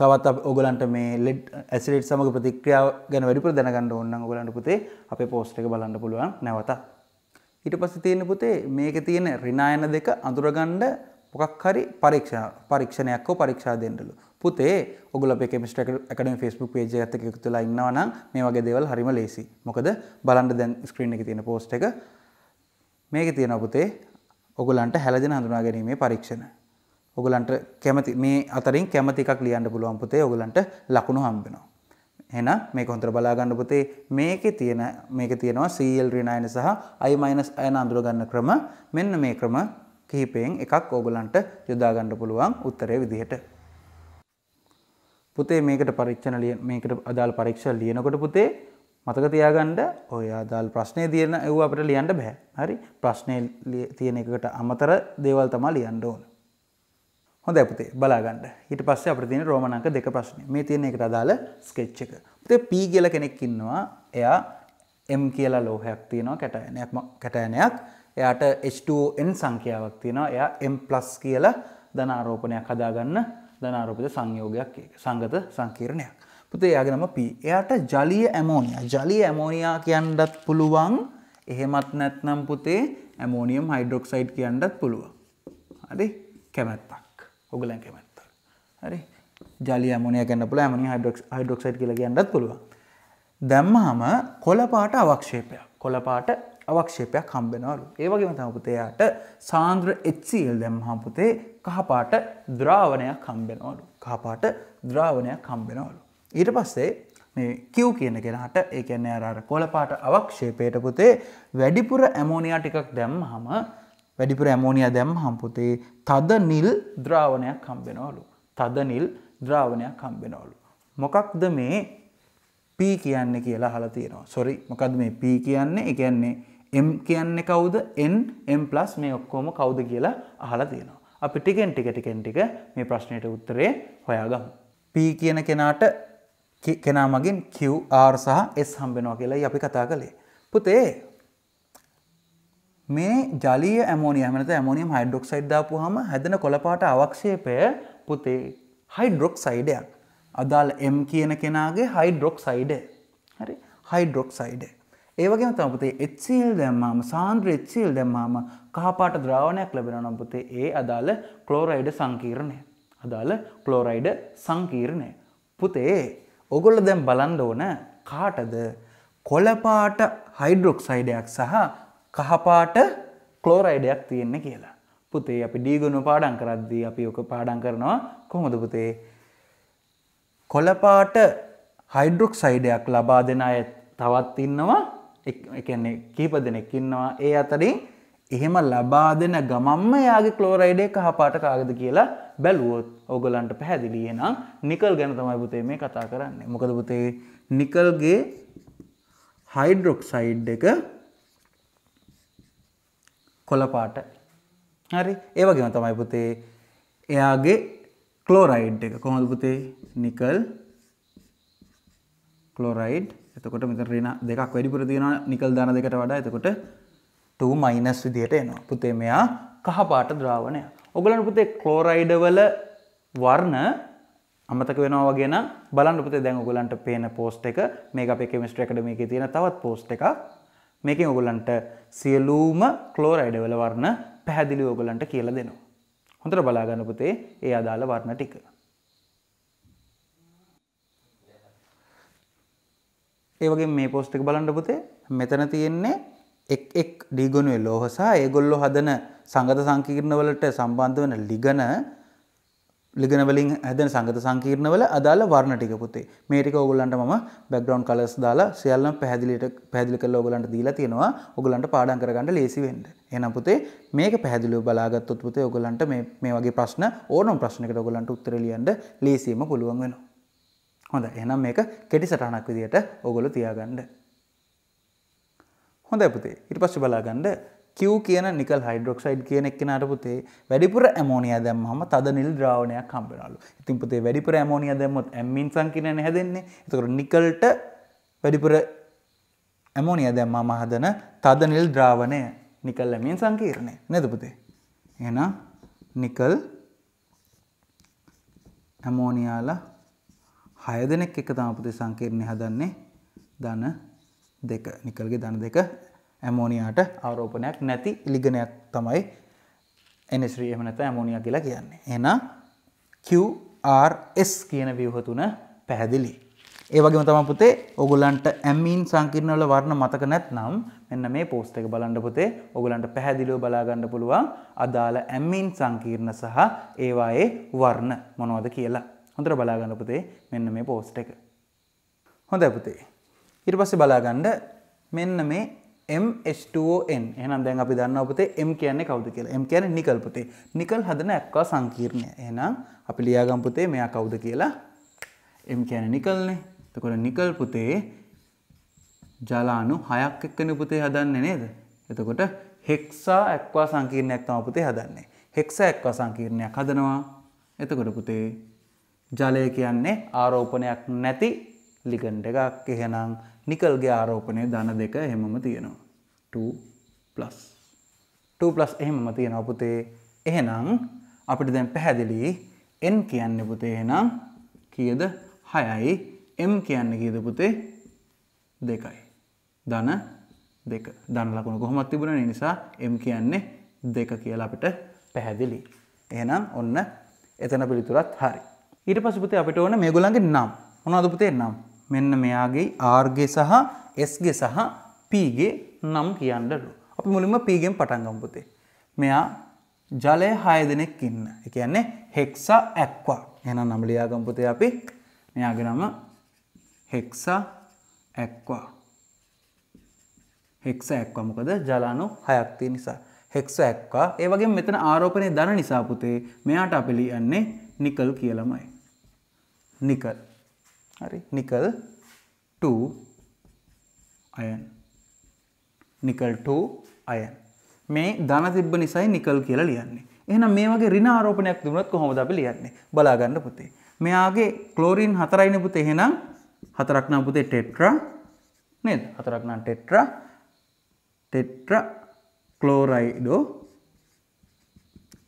තවත් ඔයගලන්ට මේ ලෙඩ් ඇසිඩ් සමග ප්‍රතික්‍රියාව ගැන වැඩිපුර දැනගන්න ඕන නම් ඔයගලන්ට පුතේ අපේ පෝස්ට් එක බලන්න පුළුවන් නැවත. ඊට පස්සේ තියෙන පුතේ මේකේ තියෙන ඍණායන දෙක අඳුර ගන්න මොකක්hari පරීක්ෂා පරීක්ෂණයක් හෝ පරීක්ෂා දෙන්නලු. පුතේ ඔගොල්ලෝ අපේ Chemistry Academy Facebook page එකත් එක්ක එකතු වෙලා ඉන්නවා නම් මේ වගේ දේවල් හරිම ලේසි. මොකද බලන්න දැන් screen එකේ තියෙන post එක මේකේ තියෙනවා පුතේ ඔගොල්ලන්ට හැලදෙන හඳුනා ගැනීමේ පරීක්ෂණ. ඔගොල්ලන්ට කැමති මේ අතරින් කැමති එකක් ලියන්න පුළුවන් පුතේ ඔගොල්ලන්ට ලකුණු හම්බ වෙනවා. එහෙනම් මේක හොඳට බලා ගන්න පුතේ මේකේ තියෙන මේකේ තියෙනවා Cl ඍණායන සහ I- අයන අඳුර ගන්න ක්‍රම. මෙන්න මේ ක්‍රම කිහිපයෙන් එකක් ඕගලන්ට යොදා ගන්න පුළුවන් උත්තරයේ විදිහට. පුතේ මේකට පරීක්ෂණ ලියන මේකට අදාළ පරීක්ෂා ලියනකොට පුතේ මතක තියාගන්න ඔය අදාළ ප්‍රශ්නේ දින ඒව අපිට ලියන්න බෑ. හරි ප්‍රශ්නේ තියෙන එකකට අමතර දේවල් තමයි ලියන්න ඕන. හොඳයි පුතේ බලා ගන්න. ඊට පස්සේ අපිට තියෙන රෝමන අංක දෙක ප්‍රශ්නේ. මේ තියෙන එකට අදාළ ස්කෙච් එක. පුතේ P කියලා කෙනෙක් ඉන්නවා. එයා M කියලා ලෝහයක් තියෙනවා කැටයනයක් කැටයනයක්. එයාට H two O N සංඛ්‍යාවක් තියෙනවා. එයා M+ කියලා ධන ආරෝපණයක් හදාගන්න ධන ආරෝපිත සංයෝගයක් සංගත සංකීර්ණයක්. පුතේ එයාගේ නම P. එයාට ජලීය ඇමෝනියා. ජලීය ඇමෝනියා කියන්නත් පුළුවන්. එහෙමත් නැත්නම් පුතේ ඇමෝනියම් හයිඩ්‍රොක්සයිඩ් කියන්නත් පුළුවන්. හරි? කැමැත්තක්. ඔයගලන් කැමැත්තක්. හරි? ජලීය ඇමෝනියා කියන්න පුළුවන්. ඇමෝනියම් හයිඩ්‍රොක්සයිඩ් කියලා කියන්නත් පුළුවන්. දැම්මහම කොළපාට අවක්ෂේපයක්. කොළපාට අවක්ෂේපයක් හම්බ වෙනවලු. ඒ වගේම තමයි පුතේ යාට සාන්ද්‍ර HCl දැම්මහම පුතේ කහපාට ද්‍රාවණයක් හම්බ වෙනවලු. කහපාට ද්‍රාවණයක් හම්බ වෙනවලු. ඊට පස්සේ මේ Q කියන කෙනාට ඒ කියන්නේ අර අර කොළපාට අවක්ෂේපයට පුතේ වැඩිපුර ඇමෝනියා ටිකක් දැම්මහම වැඩිපුර ඇමෝනියා දැම්මහම පුතේ තද නිල් ද්‍රාවණයක් හම්බ වෙනවලු. තද නිල් ද්‍රාවණයක් හම්බ වෙනවලු. මොකක්ද මේ P කියන්නේ කියලා අහලා තියෙනවා. සෝරි මොකද්ද මේ P කියන්නේ? ඒ කියන්නේ M කියන්නේ කවුද? N M+ මේ ඔක්කොම කවුද කියලා අහලා තියෙනවා. අපි ටිකෙන් ටික ටිකෙන් ටික මේ ප්‍රශ්නෙට උත්තරේ හොයාගමු. P කියන කෙනාට කෙනා මගින් Q R සහ S හම්බ වෙනවා කියලායි අපි කතා කළේ. පුතේ මේ ජලීය ඇමෝනියා නැත්නම් ඇමෝනියම් හයිඩ්‍රොක්සයිඩ් දාපුවාම හැදෙන කොළපාට අවක්ෂේපය පුතේ හයිඩ්‍රොක්සයිඩයක්. අදාළ M කියන කෙනාගේ හයිඩ්‍රොක්සයිඩ්. හරි හයිඩ්‍රොක්සයිඩ්. ඒ වගේම තමයි පුතේ HCl දැම්මාම සාන්ද්‍ර HCl දැම්මාම කහපාට ද්‍රාවණයක් ලැබෙනවා නම් පුතේ ඒ අදාළ ක්ලෝරයිඩ් සංකීර්ණය. අදාළ ක්ලෝරයිඩ් සංකීර්ණය. පුතේ ඔයගොල්ලෝ දැන් බලන්න ඕන කාටද කොළපාට හයිඩ්‍රොක්සයිඩයක් සහ කහපාට ක්ලෝරයිඩයක් තියෙන්නේ කියලා. පුතේ අපි D ගුණ පාඩම් කරද්දී අපි ඔක පාඩම් කරනවා කොහොමද පුතේ? කොළපාට හයිඩ්‍රොක්සයිඩයක් ලබා දෙන අය තවත් ඉන්නවා. ඒ කියන්නේ කීප දෙනෙක් ඉන්නවා. ඒ අතරින් එහෙම ලබා දෙන ගමම්ම යාගේ ක්ලෝරයිඩ් එක කහපාට කාගද කියලා බැලුවොත් ඕගලන්ට පැහැදිලි. එහෙනම් නිකල් ගැන තමයි පුතේ මේ කතා කරන්නේ. මොකද පුතේ නිකල්ගේ හයිඩ්‍රොක්සයිඩ් එක කොළපාට. හරි. ඒ වගේම තමයි පුතේ එයාගේ ක්ලෝරයිඩ් එක කොහොමද පුතේ? Nickel chloride. එතකොට මෙතන ඍණ දෙකක් වැඩිපුර තියෙනවා නිකල් දාන දෙකට වඩා. එතකොට two- විදියට එනවා. පුතේ මෙයා කහපාට ද්‍රාවණය. ඔයගලන්ට පුතේ ක්ලෝරයිඩ් වල වර්ණ අමතක වෙනවා වගේ නම් බලන්න පුතේ දැන් ඔයගලන්ට පේන post එක මේක අපේ Chemistry Academy එකේ තියෙන තවත් post එකක්. මේකෙන් ඔයගලන්ට සියලුම ක්ලෝරයිඩ් වල වර්ණ පැහැදිලිව ඔයගලන්ට කියලා දෙනවා. හොඳට බලා ගන්න පුතේ ඒ අදාළ වර්ණ ටික. ඒ වගේම මේ පෝස්ට් එක බලන්න පුතේ මෙතන තියෙන්නේ එක් එක් ඩිගොනුවේ ලෝහ සහ ඒගොල්ලෝ හදන සංගත සංකීර්ණ වලට සම්බන්ධ වෙන ලිගන ලිගන වලින් හැදෙන සංගත සංකීර්ණ වල අදාළ වර්ණ ටික පුතේ මේ ටික ඕගොල්ලන්ට මම බෑග්ග්‍රවුන්ඩ් කලර්ස් දාලා සියල්ලම පැහැදිලිට පැහැදිලි කරලා ඕගොල්ලන්ට දීලා තියෙනවා ඕගොල්ලන්ට පාඩම් කරගන්න ලේසි වෙන්න. එහෙනම් පුතේ මේක පැහැදිලිව බලාගත්තොත් පුතේ ඕගොල්ලන්ට මේ මේ වගේ ප්‍රශ්න ඕනම ප්‍රශ්නයකට ඕගොල්ලන්ට උත්තර ලියන්න ලේසියෙන්ම පුළුවන් වෙනවා. හොඳයි එහෙනම් මේක කෙටි සටහනක් විදියට ඕගොල්ලෝ තියාගන්න. හොඳයි පුතේ ඊට පස්සේ බලාගන්න क्यू කියන නිකල් හයිඩ්‍රොක්සයිඩ් කියන එක්කෙනාට පුතේ වැඩිපුර ඇමෝනියා දැම්මම තද නිල් ද්‍රාවණයක් හම්බෙනවලු. ඉතින් පුතේ වැඩිපුර ඇමෝනියා දැම්මොත් ඇමීන් සංකීර්ණය හැදෙන්නේ. ඒතකොට නිකල්ට වැඩිපුර ඇමෝනියා දැම්මම හදන තද නිල් ද්‍රාවණය නිකල් ඇමීන් සංකීර්ණය. නේද පුතේ? එහෙනම් නිකල් ඇමෝනියාලා හය දෙනෙක් එක තමයි පුතේ සංකීර්ණය හදන්නේ ධන දෙක. නිකල්ගේ ධන දෙක ඇමෝනියාට ආරෝපණයක් නැති ඉලිගනයක් තමයි එන් එස් ත්‍රී එහෙම නැත්නම් ඇමෝනියා කියලා කියන්නේ. එහෙනම් Q R S කියන ව්‍යුහ තුන පැහැදිලි. ඒ වගේම තමයි පුතේ ඕගොල්ලන්ට ඇමීන් සංකීර්ණ වල වර්ණ මතක නැත්නම් මෙන්න මේ post එක බලන්න පුතේ ඕගොල්ලන්ට පැහැදිලිව බලා ගන්න පුළුවන් අදාළ ඇමීන් සංකීර්ණ සහ ඒවායේ වර්ණ මොනවද කියලා. හොඳට බලා ගන්න පුතේ මෙන්න මේ post එක. හොඳයි පුතේ. ඊට පස්සේ බලා ගන්න මෙන්න මේ M H two O N එහෙනම් දැන් අපි දන්නවා පුතේ M කියන්නේ කවුද කියලා. M කියන්නේ නිකල් පුතේ. නිකල් හදන ඇක්වා සංකීර්ණය. එහෙනම් අපි ලියාගමු පුතේ මෙයා කවුද කියලා. M කියන්නේ නිකල්නේ. එතකොට නිකල් පුතේ ජල අණු හයක් එක්කනේ පුතේ හදන්නේ නේද? එතකොට හෙක්සා ඇක්වා සංකීර්ණයක් තමයි පුතේ හදන්නේ. හෙක්සා ඇක්වා සංකීර්ණයක් හදනවා. එතකොට පුතේ ජලය කියන්නේ ආරෝපණයක් නැති ලිගන්ඩ් එකක්. එහෙනම් निकल गया आरोपण दान देख हेमम तीन टू प्लस टू प्लस हेमम तीन पुते एहना अपने दिन पेहदली एन के अन्न पुते एहना कियद हयाई एम के अन्न कियद पुते देखाई दान देख दान लाकोन को हम अति बुरा नहीं सा एम के अन्न देख के लापिट पेहदली एहना उन्न इतना पिलितुरात हारी इटे पास पुते अपने उन्हें मेगुलांगे नाम उन्हें आदो पुते नाम මෙන්න මෙයාගේ R ගේ සහ S ගේ සහ P ගේ නම් කියන්නලු. අපි මුලින්ම P ගෙන් පටන් ගමු පුතේ. මෙයා ජලයේ හය දෙනෙක් ඉන්න. ඒ කියන්නේ හෙක්සා ඇක්වා. එහෙනම් නම් ලියා ගමු පුතේ අපි. මෙයාගේ නම හෙක්සා ඇක්වා. හෙක්සා ඇක්වා මොකද? ජල අණු හයක් තියෙන නිසා. හෙක්සා ඇක්වා. ඒ වගේම මෙතන ආරෝපණයේ ධන නිසා පුතේ මෙයාට අපි ලියන්නේ නිකල් කියලාමයි. නිකල් अरे निकल टू आयन निकल टू आयन में दाना तिब्ब निशाई निकल के लियाने एना मे वगे ऋण आरोपण अक्तिमुनत को हमदा पे लियाने बलागन्न पुते मे आगे क्लोरीन हतराइने पुते है ना हतराकना पुते टेट्रा ने हतराकना tetra tetrachlorido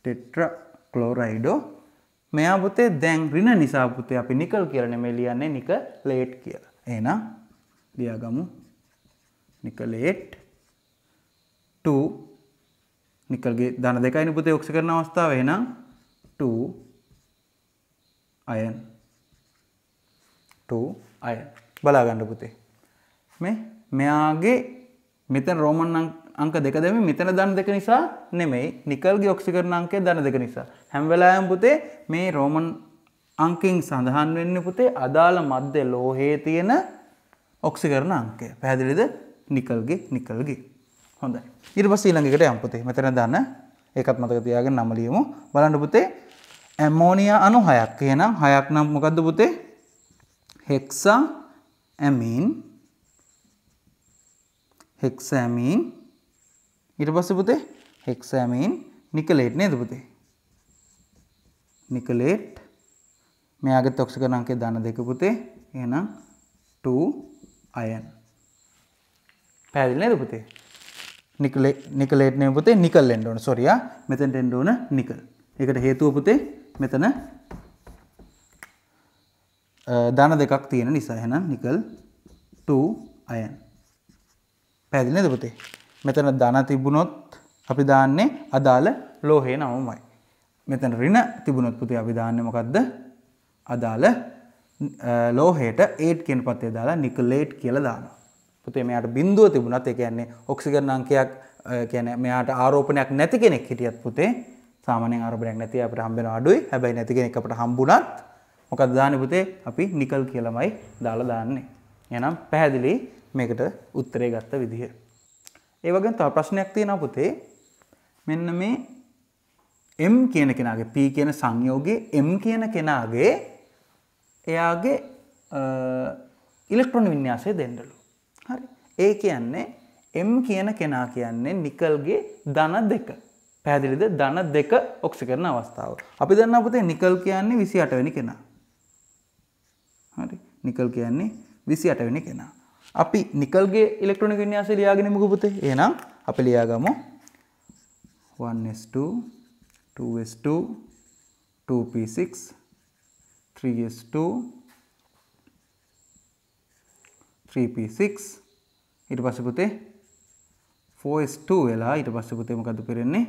tetrachlorido मैं आप बोलते देंग ऋण निशाब बोलते आपे निकल किया ने में लिया ने निकल लेट किया है ना लिया गमु निकल लेट टू निकल गए दाना देखा इन्हें बोलते उक्स करना वास्ता है ना टू आयन टू आयन बला गांड बोलते मैं मैं आगे मितन रोमन अंक देखा दें मितने दान देख निशा ने में निकल गए ऑक्सीकरण अंक दान देख निशा हम वेलायम पुते में रोमन अंकिंग संधान में पुते अदाल मध्य लोहे तीन ना ऑक्सीकरण अंक पहले दे निकल गए निकल गए होंदा ये बस इलाके के हम पुते मितने दान एकात्म तक त्याग नाम लिए मो बालान पुते एमोनिया अनु हायक के ना हायक नाम मुकद्द पुते हेक्सा एमीन हेक्सामीन ඊට පස්සේ පුතේ හෙක්සෑමීන් නිකලේට් නේද පුතේ නිකලේට් මෙයාගේ තොක්සිකරණ අංකය දාන දෙක පුතේ එහෙනම් टू අයන් පැහැදිලි නේද පුතේ නිකලේ නිකලේට් නේ පුතේ නිකල් එන්න ඕන සෝරි ආ මෙතෙන්ට එන්න ඕන නිකල් ඒකට හේතුව පුතේ මෙතන දාන දෙකක් තියෙන නිසා එහෙනම් නිකල් टू අයන් පැහැදිලි නේද පුතේ මෙතන ධන තිබුණොත් අපි දාන්නේ අදාළ ලෝහේ නමමයි. මෙතන ඍණ තිබුණොත් පුතේ අපි දාන්නේ මොකද්ද? අදාළ ලෝහයට एट කියන පදේ දාලා නිකලේට් කියලා දානවා. පුතේ මෙයාට බිඳුව තිබුණත් ඒ කියන්නේ ඔක්සිජන් අංකයක් කියන්නේ මෙයාට ආරෝපණයක් නැති කෙනෙක් හිටියත් පුතේ සාමාන්‍යයෙන් ආරෝපණයක් නැති අපිට හම්බ වෙන අඩුයි. හැබැයි නැති කෙනෙක් අපිට හම්බුණත් මොකක්ද දාන්නේ පුතේ? අපි නිකල් කියලාමයි දාලා දාන්නේ. එහෙනම් පැහැදිලි මේකට උත්තරේ ගත්ත විදිහ. ඒ වගේම තව ප්‍රශ්නයක් තියෙනවා පුතේ. මෙන්න මේ m කියන කෙනාගේ p කියන සංයෝගයේ m කියන කෙනාගේ එයාගේ ඉලෙක්ට්‍රෝන වින්‍යාසය දෙන්නලු. හරි. ඒ කියන්නේ m කියන කෙනා කියන්නේ නිකල්ගේ ධන දෙක. පැහැදිලිද? ධන දෙක ඔක්සිකරන අවස්ථාව. අපි දන්නා පුතේ නිකල් කියන්නේ විසිඅට වෙනි කෙනා. හරි. නිකල් කියන්නේ විසිඅට වෙනි කෙනා. අපි නිකල්ගේ ඉලෙක්ට්‍රෝනික වින්‍යාසය ලියාගෙන ඉමුකෝ පුතේ. එහෙනම් අපි ලියාගමු one s two two s two two p six three s two three p six ඊට පස්සේ පුතේ four s two වෙලා ඊට පස්සේ පුතේ මොකද්ද පිරෙන්නේ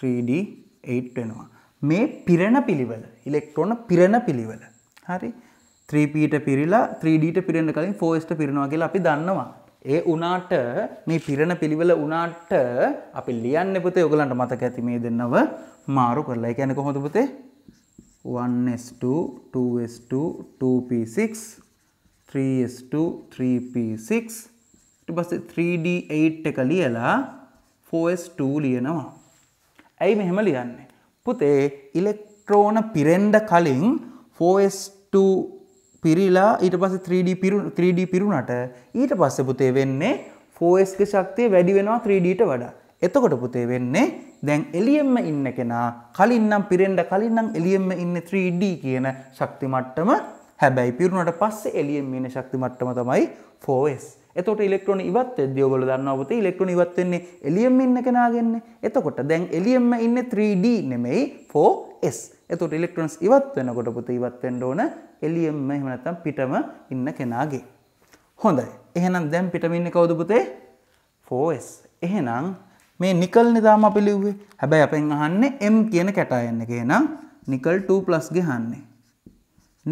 three d eight වෙනවා. මේ පිරෙන පිළිවෙල ඉලෙක්ට්‍රෝන පිරෙන පිළිවෙල. හරි. three p ට පිරিলা three d ට පිරෙන්න කලින් four s ට පිරෙනවා කියලා අපි දන්නවා. ඒ උනාට මේ පිරෙන පිළිවෙල උනාට අපි ලියන්නේ පුතේ ඔයගලන්ට මතක ඇති මේ දෙන්නව මාරු කරලා. ඒ කියන්නේ කොහොමද පුතේ? one s two two s two two p six three s two three p six ඊට පස්සේ three d eight එක ලියලා four s two ලියනවා. ඇයි මෙහෙම ලියන්නේ? පුතේ ඉලෙක්ට්‍රෝන පිරෙන්න කලින් four s two පිරිලා ඊට පස්සේ three d පිරු three d පිරුණාට ඊට පස්සේ පුතේ වෙන්නේ four s ගේ ශක්තිය වැඩි වෙනවා three d ට වඩා. එතකොට පුතේ වෙන්නේ දැන් එළියෙම ඉන්න කෙනා කලින් නම් පිරෙන්න කලින් නම් එළියෙම ඉන්නේ three d කියන ශක්ති මට්ටම. හැබැයි පිරුණාට පස්සේ එළියෙම ඉන්න ශක්ති මට්ටම තමයි four s. එතකොට ඉලෙක්ට්‍රෝන ඉවත් වෙද්දී ඔයගොල්ලෝ දන්නවා පුතේ ඉලෙක්ට්‍රෝන ඉවත් වෙන්නේ එළියෙම ඉන්න කෙනාගෙන්නේ. එතකොට දැන් එළියෙම ඉන්නේ three d නෙමෙයි four s. එතකොට ඉලෙක්ට්‍රෝනස් ඉවත් වෙනකොට පුතේ ඉවත් වෙන්න ඕන එළියෙම එහෙම නැත්නම් පිටම ඉන්න කෙනාගේ. හොඳයි. එහෙනම් දැන් පිටම ඉන්නේ කවුද පුතේ? four s. එහෙනම් මේ නිකල් නිදාම අපි ලිව්වේ. හැබැයි අපෙන් අහන්නේ m කියන කැටයන් එක. එහෙනම් නිකල් two plus ගහන්නේ.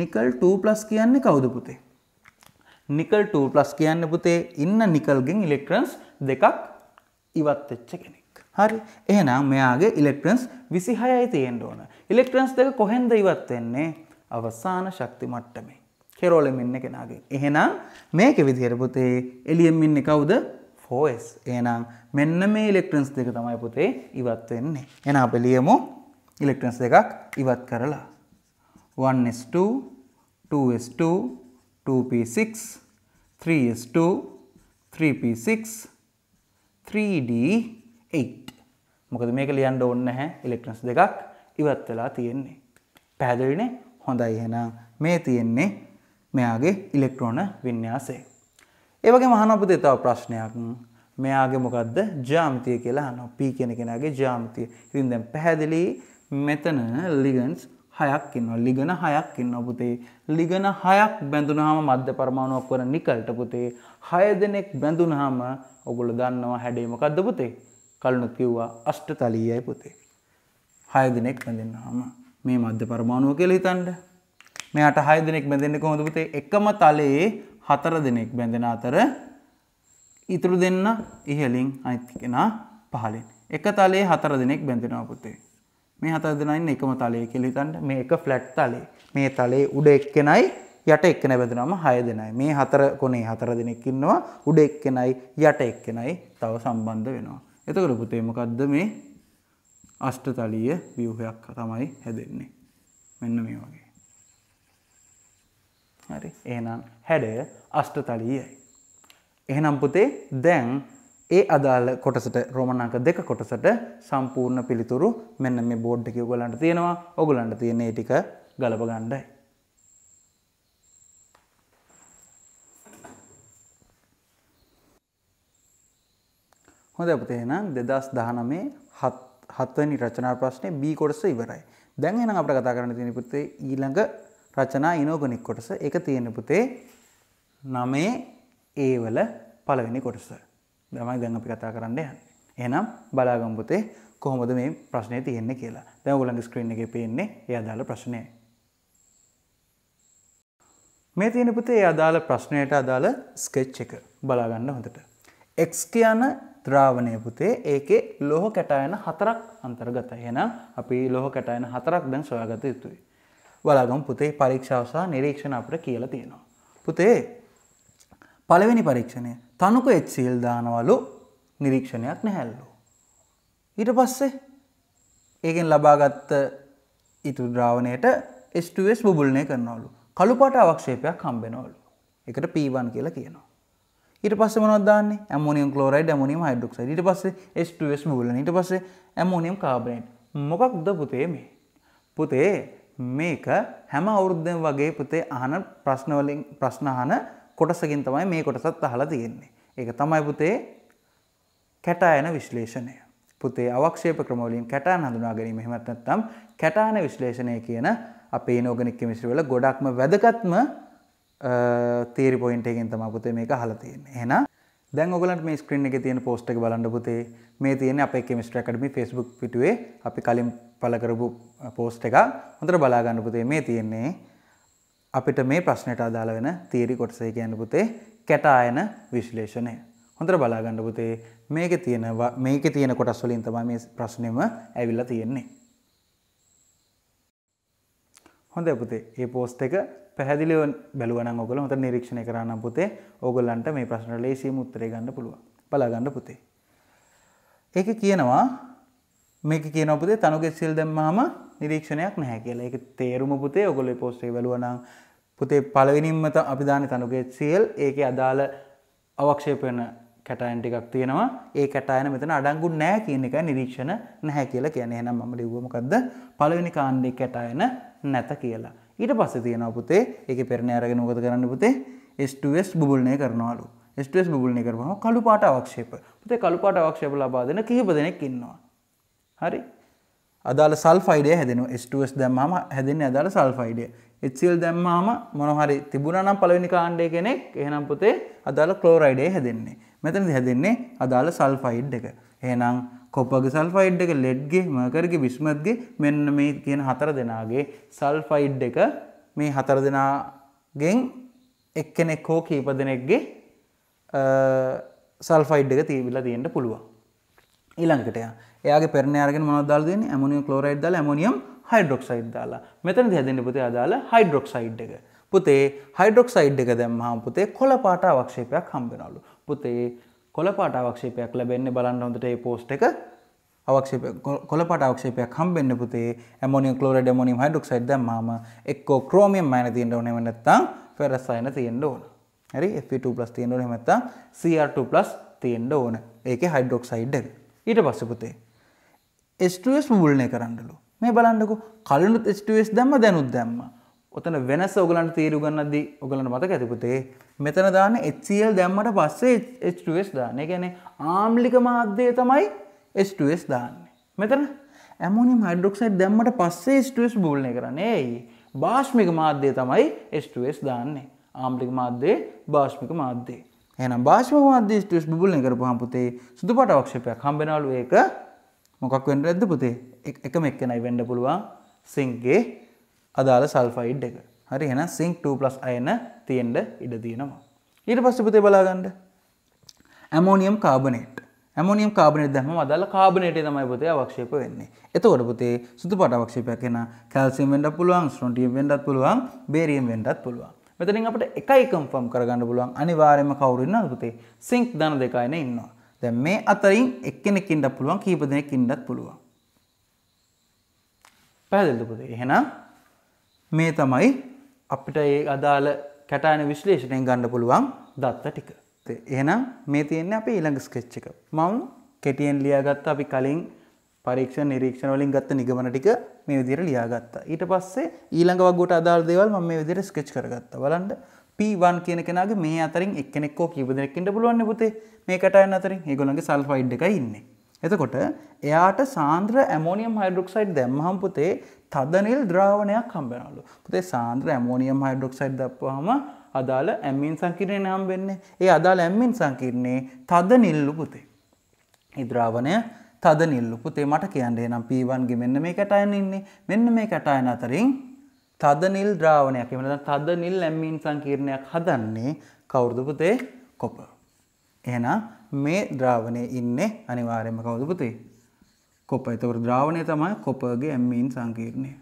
නිකල් two plus කියන්නේ කවුද පුතේ? නිකල් two plus කියන්නේ පුතේ ඉන්න නිකල් ගෙන් ඉලෙක්ට්‍රොන්ස් දෙකක් ඉවත් වෙච්ච කෙනෙක්. හරි. එහෙනම් මෙයාගේ ඉලෙක්ට්‍රොන්ස් twenty-six යි තියෙන්න ඕන. ඉලෙක්ට්‍රොන්ස් දෙක කොහෙන්ද ඉවත් වෙන්නේ? අවසාන ශක්ති මට්ටමේ කෙරොලෙම ඉන්න කෙනාගෙන්. එහෙනම් මේකේ විදිහට පුතේ එළියෙම ඉන්නේ කවුද? four s. එහෙනම් මෙන්න මේ ඉලෙක්ට්‍රොන්ස් දෙක තමයි පුතේ ඉවත් වෙන්නේ. එහෙනම් අපි ලියමු ඉලෙක්ට්‍රොන්ස් දෙකක් ඉවත් කරලා one s two two s two two p six three s two three p six three d eight. මොකද මේක ලියන්න ඕනේ නැහැ. ඉලෙක්ට්‍රොන්ස් දෙකක් ඉවත් වෙලා තියෙන්නේ. පැහැදිලිනේ? හොඳයි. එහෙනම් මේ තියෙන්නේ මෙයාගේ ඉලෙක්ට්‍රෝන වින්‍යාසය. ඒ වගේම අහනවා පුතේ තව ප්‍රශ්නයක්. මෙයාගේ මොකද්ද? ජ්‍යාමිතිය කියලා අහනවා. p කියන කෙනාගේ ජ්‍යාමිතිය. ඉතින් දැන් පැහැදිලි මෙතන ලිගන්ඩ්ස් හයක් ඉන්නවා. ලිගන හයක් ඉන්නවා පුතේ. ලිගන හයක් බැඳුනහම මධ්‍ය පරමාණුවක් වන නිකල්ට පුතේ හය දෙනෙක් බැඳුනහම ඔගොල්ලෝ දන්නවා හැඩේ මොකද්ද පුතේ? කලිනුත් කිව්වා අෂ්ටතලීයයි පුතේ. හය දෙනෙක් බැඳෙනහම මේ මධ්‍ය පරමාණුව කියලා හිතන්න. මෙයාට හය දෙනෙක් බැඳෙන්නේ කොහොමද පුතේ? එකම තලයේ හතර දෙනෙක් බැඳෙන අතර ඉතුරු දෙන්න ඉහළින් අනිත් කෙනා පහළින්. එක තලයේ හතර දෙනෙක් බැඳෙනවා පුතේ. මේ හතර දෙනා ඉන්නේ එකම තලයේ කියලා හිතන්න. මේ එක ෆ්ලැට් තලයේ. මේ තලයේ උඩ එක්කෙනයි යට එක්කෙනා බැඳුනම හය දෙනයි. මේ හතර කොනේ හතර දෙනෙක් ඉන්නවා. උඩ එක්කෙනයි යට එක්කෙනයි තව සම්බන්ධ වෙනවා. එතකොට පුතේ මොකද්ද මේ අෂ්ටතලීය ව්‍යුහයක් තමයි හැදෙන්නේ. මෙන්න මේ වගේ. හරි. එහෙනම් හැඩය අෂ්ටතලීයයි. එහෙනම් පුතේ දැන් ඒ අදාළ කොටසට රෝමන අංක දෙක කොටසට සම්පූර්ණ පිළිතුරු මෙන්න මේ බෝඩ් එකේ ඔයගලන්ට තියෙනවා. ඔයගලන්ට තියෙන මේ ටික ගලප ගන්නයි. හොඳයි පුතේ. එහෙනම් twenty nineteen හත් හත්වෙනි රචනා ප්‍රශ්නේ B කොටස ඉවරයි. දැන් එහෙනම් අපිට කතා කරන්න තියෙන පුතේ ඊළඟ රචනා ඉනෝගොනික් කොටස. ඒක තියෙන පුතේ nine a වල පළවෙනි කොටස. දැන් දැන් අපි කතා කරන්න යන්නේ. එහෙනම් බලාගමු පුතේ කොහොමද මේ ප්‍රශ්නේ තියෙන්නේ කියලා. දැන් ඔයගොල්ලන්ගේ ස්ක්‍රීන් එකේ පේන්නේ ඒ අදාළ ප්‍රශ්නයයි. මේ තියෙන පුතේ ඒ අදාළ ප්‍රශ්නයට අදාළ ස්කෙච් එක බලා ගන්න හොඳට. x කියන द्रावणे පුතේ ඒකේ ලෝහ කැටායන හතරක් අන්තර්ගතයි. එහෙනම් අපි ලෝහ කැටායන හතරක් දැන් සොයාගත යුතුයි. බලාගමු පුතේ පරීක්ෂාව සහ නිරීක්ෂණ අපිට කියලා තියෙනවා. පුතේ පළවෙනි පරීක්ෂණය තනුක HCl දානවලු නිරීක්ෂණයක් නැහැලු. ඊට පස්සේ ඒකෙන් ලබාගත් ඉතුරු ද්‍රාවණයට H two S බුබුලනය කරනවලු. කළු පාට අවක්ෂේපයක් හම්බෙනවලු. ඒකට P one කියලා කියනවා. ඊට පස්සේ මොනවද දාන්නේ? Ammonium chloride, ammonium hydroxide. ඊට පස්සේ H two S බුබුලන. ඊට පස්සේ ඇමෝනියම් කාබනේට්. මොකක්ද පුතේ මේ? පුතේ මේක හැම අවුරුද්දෙම වගේ පුතේ අහන ප්‍රශ්න වලින් ප්‍රශ්න අහන කොටසකින් තමයි මේ කොටසත් අහලා තියෙන්නේ. ඒක තමයි පුතේ කැටායන විශ්ලේෂණය. පුතේ අවක්ෂේප ක්‍රම වලින් කැටායන හඳුනා ගැනීම එහෙමත් නැත්නම් කැටායන විශ්ලේෂණය කියන අපේ ඕගනික් කෙමිස්ට්‍රි වල ගොඩක්ම වැදගත්ම තීරි පොයින්ට් එකෙන් තමයි පුතේ මේක අහලා තියෙන්නේ. එහෙනම් දැන් ඔයගලන්ට මේ ස්ක්‍රීන් එකේ තියෙන post එක බලන්න පුතේ. මේ තියෙන්නේ අපේ Chemistry Academy Facebook පිටුවේ අපි කලින් පළ කරපු post එක. හොඳට බලා ගන්න පුතේ. මේ තියෙන්නේ අපිට මේ ප්‍රශ්නෙට අදාළ වෙන තීරි කොටස. ඒ කියන්නේ පුතේ කැටායන විශ්ලේෂණය. හොඳට බලා ගන්න පුතේ. මේකේ තියෙන මේකේ තියෙන කොටස් වලින් තමයි මේ ප්‍රශ්නෙම ඇවිල්ලා තියෙන්නේ. හොඳයි පුතේ. මේ post එක පැහැදිලිව බැලුවා නම් ඔයගොල්ලෝ හොඳට නිරීක්ෂණය කරා නම් පුතේ ඕගොල්ලන්ට මේ ප්‍රශ්නට ලේසියම උත්තරේ ගන්න පුළුවන්. බලා ගන්න පුතේ. ඒක කියනවා මේක කියනවා පුතේ තනුගේ සිල් දැම්මම නිරීක්ෂණයක් නැහැ කියලා. ඒක තේරුම පුතේ ඔයගොල්ලෝ මේ post එක බැලුවා නම් පුතේ පළවෙනිම අපි දාන්නේ තනුගේ සිල් ඒකේ අදාළ අවක්ෂේප වෙන කැටායන ටිකක් තියෙනවා. ඒ කැටායන මෙතන අඩංගු නැහැ කියන එක නිරීක්ෂණ නැහැ කියලා කියන්නේ. එහෙනම් මම ලිව්ව මොකද්ද? පළවෙනි කාණ්ඩේ කැටායන නැත කියලා. ඊට පස්සේ තියෙනවා පුතේ ඒකේ පෙරණේ අරගෙන මොකද කරන්න පුතේ? H two S බුබුලනය කරනවලු. H two S බුබුලනය කරපුවම කළු පාට අවක්ෂේප. පුතේ කළු පාට අවක්ෂේප ලබා දෙන කිහිප දෙනෙක් ඉන්නවා. හරි. අදාළ සල්ෆයිඩය හැදෙනවා. H two S දැම්මම හැදෙන්නේ අදාළ සල්ෆයිඩය. HCl දැම්මම මොන හරි තිබුණා නම් පළවෙනි කාණ්ඩයේ කෙනෙක් එහෙනම් පුතේ අදාළ ක්ලෝරයිඩය හැදෙන්නේ. මෙතනදී හැදෙන්නේ අදාළ සල්ෆයිඩ් එක. එහෙනම් කොපර්ගේ සල්ෆයිඩ් එක, ලෙඩ්ගේ, මර්කරිගේ, බිස්මත්ගේ මෙන්න මේ කියන හතර දෙනාගේ සල්ෆයිඩ් එක මේ හතර දෙනාගෙන් එක්කෙනෙක් හෝ කීප දෙනෙක්ගේ සල්ෆයිඩ් එක තියවිලා තියෙන්න පුළුවන්. ඊළඟට එයාගේ පෙරණේ අරගෙන මොනවද දාලා දෙන්නේ? ඇමෝනියම් ක්ලෝරයිඩ් දාලා ඇමෝනියම් හයිඩ්‍රොක්සයිඩ් දාලා. මෙතනදී හැදෙන්නේ පුතේ අදාළ හයිඩ්‍රොක්සයිඩ් එක. පුතේ හයිඩ්‍රොක්සයිඩ් එක දැම්මහම පුතේ කොළ පාට අවක්ෂේපයක් හම්බ වෙනවලු. පුතේ කොළපාට අවක්ෂේපයක් ලැබෙන්නේ බලන්න හොඳට මේ post එක අවක්ෂේප කොළපාට අවක්ෂේපයක් හම්බෙන්න පුතේ ඇමෝනියම් ක්ලෝරයිඩ් ඇමෝනියම් හයිඩ්‍රොක්සයිඩ් දැම්මම එක්කෝ ක්‍රෝමියම් අයන තියෙන්න ඕනේ එහෙම නැත්නම් ෆෙරස් අයන තියෙන්න ඕන. හරි F e two plus තියෙන්න ඕනේ එහෙම නැත්නම් C r two plus තියෙන්න ඕන. ඒකේ හයිඩ්‍රොක්සයිඩ් එක. ඊට පස්සේ පුතේ H two S මුල්නේ කරන්නලු. මේ බලන්නකෝ කලිනුත් H two S දැම්ම දැනුත් දැම්ම. ඔතන වෙනස ඔයගලන්ට තීරු ගන්නදී ඔයගලන්ට මතක ඇති පුතේ මෙතන දාන්නේ HCl දැම්මට පස්සේ H two S දාන්නේ. ඒ කියන්නේ ආම්ලික මාධ්‍යය තමයි H two S දාන්නේ. මෙතන ඇමෝනියම් හයිඩ්‍රොක්සයිඩ් දැම්මට පස්සේ H two S බූල්නේ කරන්නේ. ඒයි බාෂ්මික මාධ්‍යය තමයි H two S දාන්නේ. ආම්ලික මාධ්‍යයේ බාෂ්මික මාධ්‍යය. එහෙනම් බාෂ්මික මාධ්‍යයේ H two S බූල්නේ කරපුවාම පුතේ සුදු පාට අවක්ෂේපයක් හම්බෙනවලු. ඒක මොකක් වෙන්න නැද්ද පුතේ? එකම එක්කෙනයි වෙන්න පුළුවන් සින්ක්ගේ අදාළ සල්ෆයිඩ් එක. හරි එහෙනම් සින්ක් two plus අයන තියෙන්න ඉඩ තියෙනවා. ඊට පස්සේ පුතේ බලා ගන්න. Ammonium carbonate. ඇමෝනියම් කාබනේට් දැම්මම අදාළ කාබනේටේ තමයි පුතේ අවක්ෂේප වෙන්නේ. එතකොට පුතේ සුදු පාට අවක්ෂේපයක් එන කැල්සියම් වෙන්නත් පුළුවන්, ස්ට්‍රොන්ටියම් වෙන්නත් පුළුවන්, බේරියම් වෙන්නත් පුළුවන්. මෙතනින් අපිට එකයි කන්ෆර්ම් කරගන්න පුළුවන්. අනිවාර්යයෙන්ම කවුරු ඉන්නවද පුතේ? සින්ක් දාන දෙක අයන ඉන්නවා. දැන් මේ අතරින් එක්කෙනෙක් ඉන්නත් පුළුවන්, කීප දෙනෙක් ඉන්නත් පුළුවන්. පැහැදිලිද පුතේ? එහෙනම් මේ තමයි අපිට ඒ අදාළ කැටායන විශ්ලේෂණයෙන් ගන්න පුළුවන් දත්ත ටික. එහෙනම් මේ තියෙන්නේ අපේ ඊළඟ ස්කෙච් එක. මම කෙටියෙන් ලියාගත්ත අපි කලින් පරීක්ෂණ නිරීක්ෂණ වලින් ගත්ත නිගමන ටික මේ විදිහට ලියාගත්තා. ඊට පස්සේ ඊළඟ වගුවට අදාළ දේවල් මම මේ විදිහට ස්කෙච් කරගත්තා. බලන්න P one කියන කෙනාගේ මේ අතරින් එක්කෙනෙක් හෝ කීප දෙනෙක් ඉන්න පුළුවන් නේ පුතේ. මේ කැටායන අතරින් ඒගොල්ලන්ගේ සල්ෆයිඩ් එකයි ඉන්නේ. එතකොට එයාට සාන්ද්‍ර ඇමෝනියම් හයිඩ්‍රොක්සයිඩ් දැම්මහම පුතේ තදනිල් ද්‍රාවණයක් හම්බෙනවලු. පුතේ සාන්ද්‍ර ඇමෝනියම් හයිඩ්‍රොක්සයිඩ් දැම්මහම අදාළ ඇමීන් සංකීර්ණය හම්බෙන්නේ. ඒ අදාළ ඇමීන් සංකීර්ණේ තදනිල්ලු පුතේ. මේ ද්‍රාවණය තදනිල්ලු පුතේ මට කියන්නේ නම් P one ගේ මෙන්න මේ කැටායන ඉන්නේ. මෙන්න මේ කැටායන අතරින් තදනිල් ද්‍රාවණයක්. එහෙම නැත්නම් තදනිල් ඇමීන් සංකීර්ණයක් හදන්නේ කවුරුද පුතේ? කොපර්. එහෙනම් मे द्रावणे इन्ने अनिवार्यम कौन पुते कोप तो द्रावणे तम कोपे एम इन संकीर्णे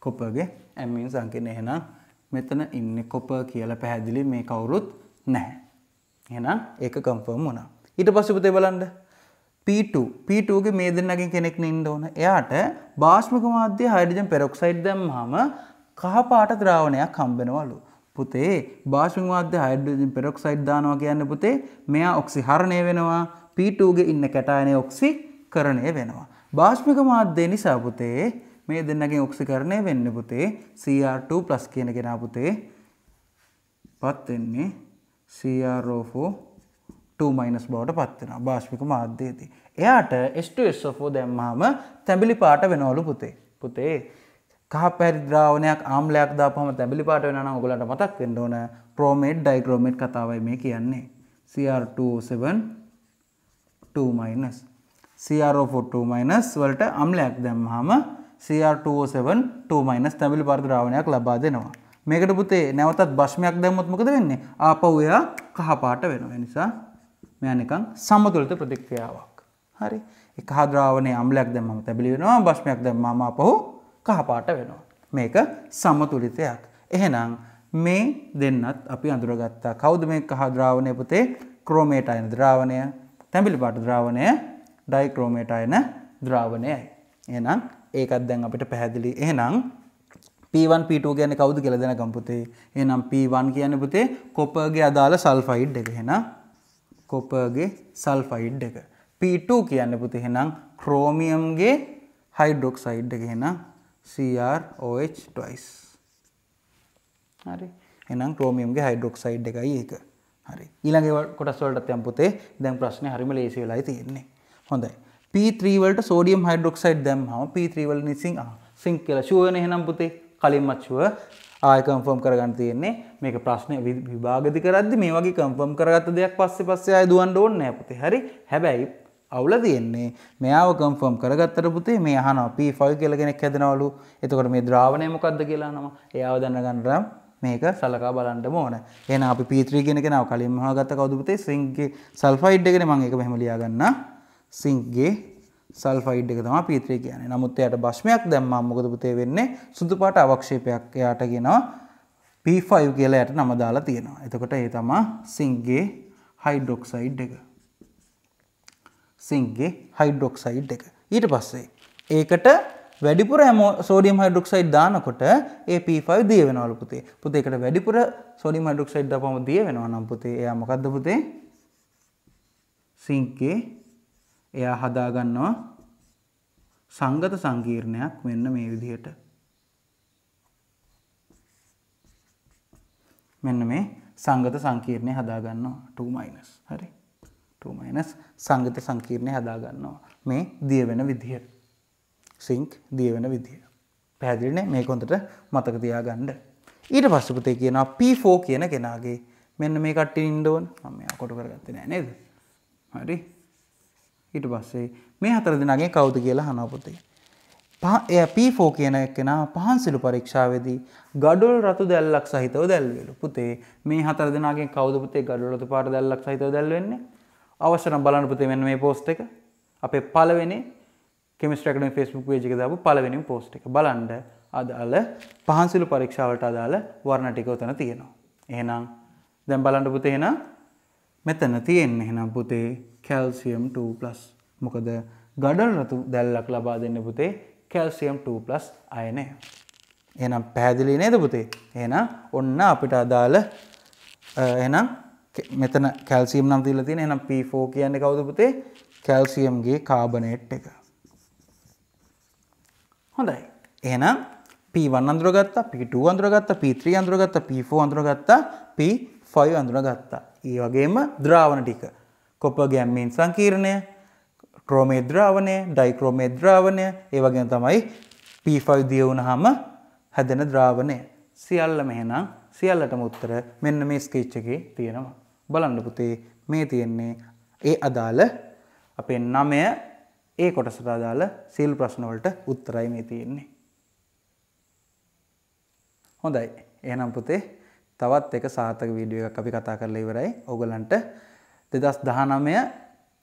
कोपे एम इन संकीर्णे है ना मेतन इन्ने कोप कियला पहदिली मे कवरुत नहीं है ना एक कंफर्म होना ඊට පස්සේ පුතේ බලන්න P टू P टू ගේ මේ දෙන්නගෙන් කෙනෙක් නින්න ඕන. එයාට බාෂ්පක මාධ්‍ය හයිඩ්‍රජන් පෙරොක්සයිඩ් දැම්මම කහ පාට ද්‍රාවණයක් හම්බ වෙනවලු. පුතේ බාෂ්පක මාධ්‍ය හයිඩ්‍රජන් පෙරොක්සයිඩ් දානවා කියන්නේ පුතේ මෙයා ඔක්සිහරණය වෙනවා. P टू ගේ ඉන්න කැටයනය ඔක්සිකරණය වෙනවා. බාෂ්පක මාධ්‍ය නිසා පුතේ මේ දෙන්නගෙන් ඔක්සිකරණය වෙන්නේ පුතේ C R टू+ කියන කෙනා පුතේ පත් වෙන්නේ C R O four two minus බවට පත් වෙනවා බාෂ්පික මාධ්‍යයේදී. එයාට H two S O four දැම්මම තැඹිලි පාට වෙනවලු පුතේ. පුතේ කහ පැහැති ද්‍රාවණයක් ආම්ලයක් දාපුවම තැඹිලි පාට වෙනවා නම් ඔයගලන්ට මතක් වෙන්න ඕන ප්‍රෝමේට් ඩයික්‍රෝමේට් කතාවයි මේ කියන්නේ. C R two O seven two minus C R O four two minus වලට ආම්ලයක් දැම්මම C R two O seven two minus තැඹිලි පාට ද්‍රාවණයක් ලබා දෙනවා. මේකට පුතේ නැවතත් භෂ්මයක් දැම්මොත් මොකද වෙන්නේ? ආපහු එයා කහ පාට වෙනවා. ඒ නිසා මෙයා නිකන් සමතුලිත ප්‍රතික්‍රියාවක්. හරි. ඒ කහ ද්‍රාවණයේ අම්ලයක් දැම්මම තැඹිලි වෙනවා. භෂ්මයක් දැම්මම ආපහු කහ පාට වෙනවා. මේක සමතුලිතයක්. එහෙනම් මේ දෙන්නත් අපි අඳුරගත්තා. කවුද මේ කහ ද්‍රාවණයේ පුතේ? ක්‍රෝමේට් අයන ද්‍රාවණය, තැඹිලි පාට ද්‍රාවණය, ඩයික්‍රෝමේට් අයන ද්‍රාවණයයි. එහෙනම් ඒකත් දැන් අපිට පැහැදිලි. එහෙනම් P वन P टू කියන්නේ කවුද කියලා දැනගම් පුතේ. එහෙනම් P वन කියන්නේ පුතේ කොපර්ගේ අදාළ සල්ෆයිඩ් එක. එහෙනම් කොපර්ගේ සල්ෆයිඩ් එක. P टू කියන්නේ පුතේ එහෙනම් ක්‍රෝමියම්ගේ හයිඩ්‍රොක්සයිඩ් එක. එහෙනම් C R O H two. හරි. එහෙනම් ක්‍රෝමියම්ගේ හයිඩ්‍රොක්සයිඩ් එකයි ඒක. හරි. ඊළඟ කොටස් වලටත් යම් පුතේ. දැන් ප්‍රශ්නේ හරිම ලේසි වෙලායි තියෙන්නේ. හොඳයි. P थ्री වලට සෝඩියම් හයිඩ්‍රොක්සයිඩ් දැම්මම P थ्री වල නිසින් සින්ක් කියලා ෂුවර් වෙන. එහෙනම් පුතේ කලින් මචුව ආය කන්ෆර්ම් කරගන්න තියෙන්නේ. මේක ප්‍රශ්නේ විභාගදි කරද්දි මේ වගේ කන්ෆර්ම් කරගත්ත දෙයක් පස්සේ පස්සේ ආය දුවන්න ඕනේ නැහැ පුතේ. හරි. හැබැයි අවුල තියෙන්නේ මෙයාව කන්ෆර්ම් කරගත්තට පුතේ මේ අහනවා P फ़ाइव කියලා කෙනෙක් හදනවලු. එතකොට මේ ද්‍රාවණය මොකද්ද කියලා අහනවා. එයාව දැනගන්න නම් මේක සලකා බලන්නම ඕන. එහෙනම් අපි P थ्री කියන කෙනාව කලින්ම අහගත්ත කවුද පුතේ? සින්ක් ගේ සල්ෆයිඩ් එකනේ. මම ඒක මෙහෙම ලියා ගන්නම්. සින්ක් ගේ සල්ෆයිඩ් එක තමයි P थ्री කියන්නේ. නමුත් එයාට භෂ්මයක් දැම්මම මොකද පුතේ වෙන්නේ? සුදු පාට අවක්ෂේපයක් එයාට කියනවා P फ़ाइव කියලා එයාට නම දාලා තියෙනවා. එතකොට ඒ තමයි සින්ක් ගේ හයිඩ්‍රොක්සයිඩ් එක. සින්ක් ගේ හයිඩ්‍රොක්සයිඩ් එක. ඊට පස්සේ ඒකට වැඩිපුර සෝඩියම් හයිඩ්‍රොක්සයිඩ් දානකොට ඒ P फ़ाइव දිය වෙනවලු පුතේ. පුතේ ඒකට වැඩිපුර සෝඩියම් හයිඩ්‍රොක්සයිඩ් දාපම දිය වෙනවා නම් පුතේ එයා මොකද්ද පුතේ? සින්ක් ගේ එයා හදා ගන්නවා සංගත සංකීර්ණයක් මෙන්න මේ විදිහට. මෙන්න මේ සංගත සංකීර්ණය හදා ගන්නවා टू माइनस. හරි. टू माइनस සංගත සංකීර්ණය හදා ගන්නවා මේ දිය වෙන විදිහ. සින්ක් දිය වෙන විදිහ. පැහැදිලිනේ? මේක හොඳට මතක තියාගන්න. ඊට පස්සේ පුතේ කියනවා P फ़ोर කියන කෙනාගේ මෙන්න මේ කට්ටිය ඉන්න ඕන. මම මෙයා කොට කරගත්තේ නෑ නේද? හරි. ඊට පස්සේ මේ හතර දෙනාගෙන් කවුද කියලා අහනවා පුතේ. P फ़ोर කියන කෙනා පහන්සිළු පරීක්ෂාවේදී gadol රතු දැල්ලක් සහිතව දැල්වෙලු. පුතේ මේ හතර දෙනාගෙන් කවුද පුතේ gadol රතු පාට දැල්ලක් සහිතව දැල්වෙන්නේ? අවශ්‍ය නම් බලන්න පුතේ මෙන්න මේ post එක. අපේ පළවෙනි Chemistry Academy Facebook page එකේ දාපු පළවෙනිම post එක. බලන්න අදාළ පහන්සිළු පරීක්ෂාවලට අදාළ වර්ණ ටික උතන තියෙනවා. එහෙනම් දැන් බලන්න පුතේ එහෙනම් මෙතන තියෙන්නේ එහෙනම් පුතේ कैल्शियम टू प्लस මොකද ගඩොල් රතු දැල්ලක් ලබා දෙන්න පුතේ कैल्शियम टू प्लस අයනය. එහෙනම් පැහැදිලි නේද පුතේ? එහෙනම් ඔන්න අපිට අදාළ එහෙනම් මෙතන කැල්සියම් නම් තියලා තියෙන. එහෙනම් P फ़ोर කියන්නේ කවුද පුතේ? කැල්සියම් ගේ කාබනේට් එක. හොඳයි. එහෙනම් P वन අඳුරගත්තා, P टू අඳුරගත්තා, P थ्री අඳුරගත්තා, P फ़ोर අඳුරගත්තා, P फ़ाइव අඳුරගත්තා. ඒ වගේම ද්‍රාවණ ටික කොපර්ගේ ඇමීන් සංකීර්ණය, ක්‍රෝමේට් ද්‍රාවණය, ඩයික්‍රෝමේට් ද්‍රාවණය, ඒ වගේම තමයි P फ़ाइव දිය වුණාම හැදෙන ද්‍රාවණය. සියල්ලම එහෙනම් සියල්ලටම උත්තර මෙන්න මේ ස්කෙච් එකේ තියෙනවා. බලන්න පුතේ මේ තියෙන්නේ ඒ අදාළ අපේ නවය ඒ කොටසට අදාළ සීල් ප්‍රශ්න වලට උත්තරයි මේ තියෙන්නේ. හොඳයි. එහෙනම් පුතේ තව තවත් එක සාර්ථක වීඩියෝ එකක් අපි කතා කරලා ඉවරයි. ඕගලන්ට දෙදහස් දහනවය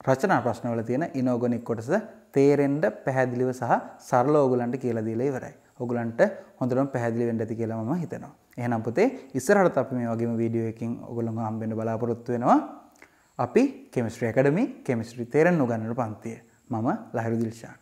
රචනා ප්‍රශ්නවල තියෙන ඉනෝගොනික් කොටස තේරෙන්න පැහැදිලිව සහ සරලව ඕගලන්ට කියලා දීලා ඉවරයි. ඕගලන්ට හොඳටම පැහැදිලි වෙන්න ඇති කියලා මම හිතනවා. එහෙනම් පුතේ ඉස්සරහට අපි මේ වගේම වීඩියෝ එකකින් ඕගලන්ව හම්බෙන්න බලාපොරොත්තු වෙනවා. අපි Chemistry Academy Chemistry තේරෙන්න උගන්වන පන්තිය. මම ලහිරු දිල්ෂාන්.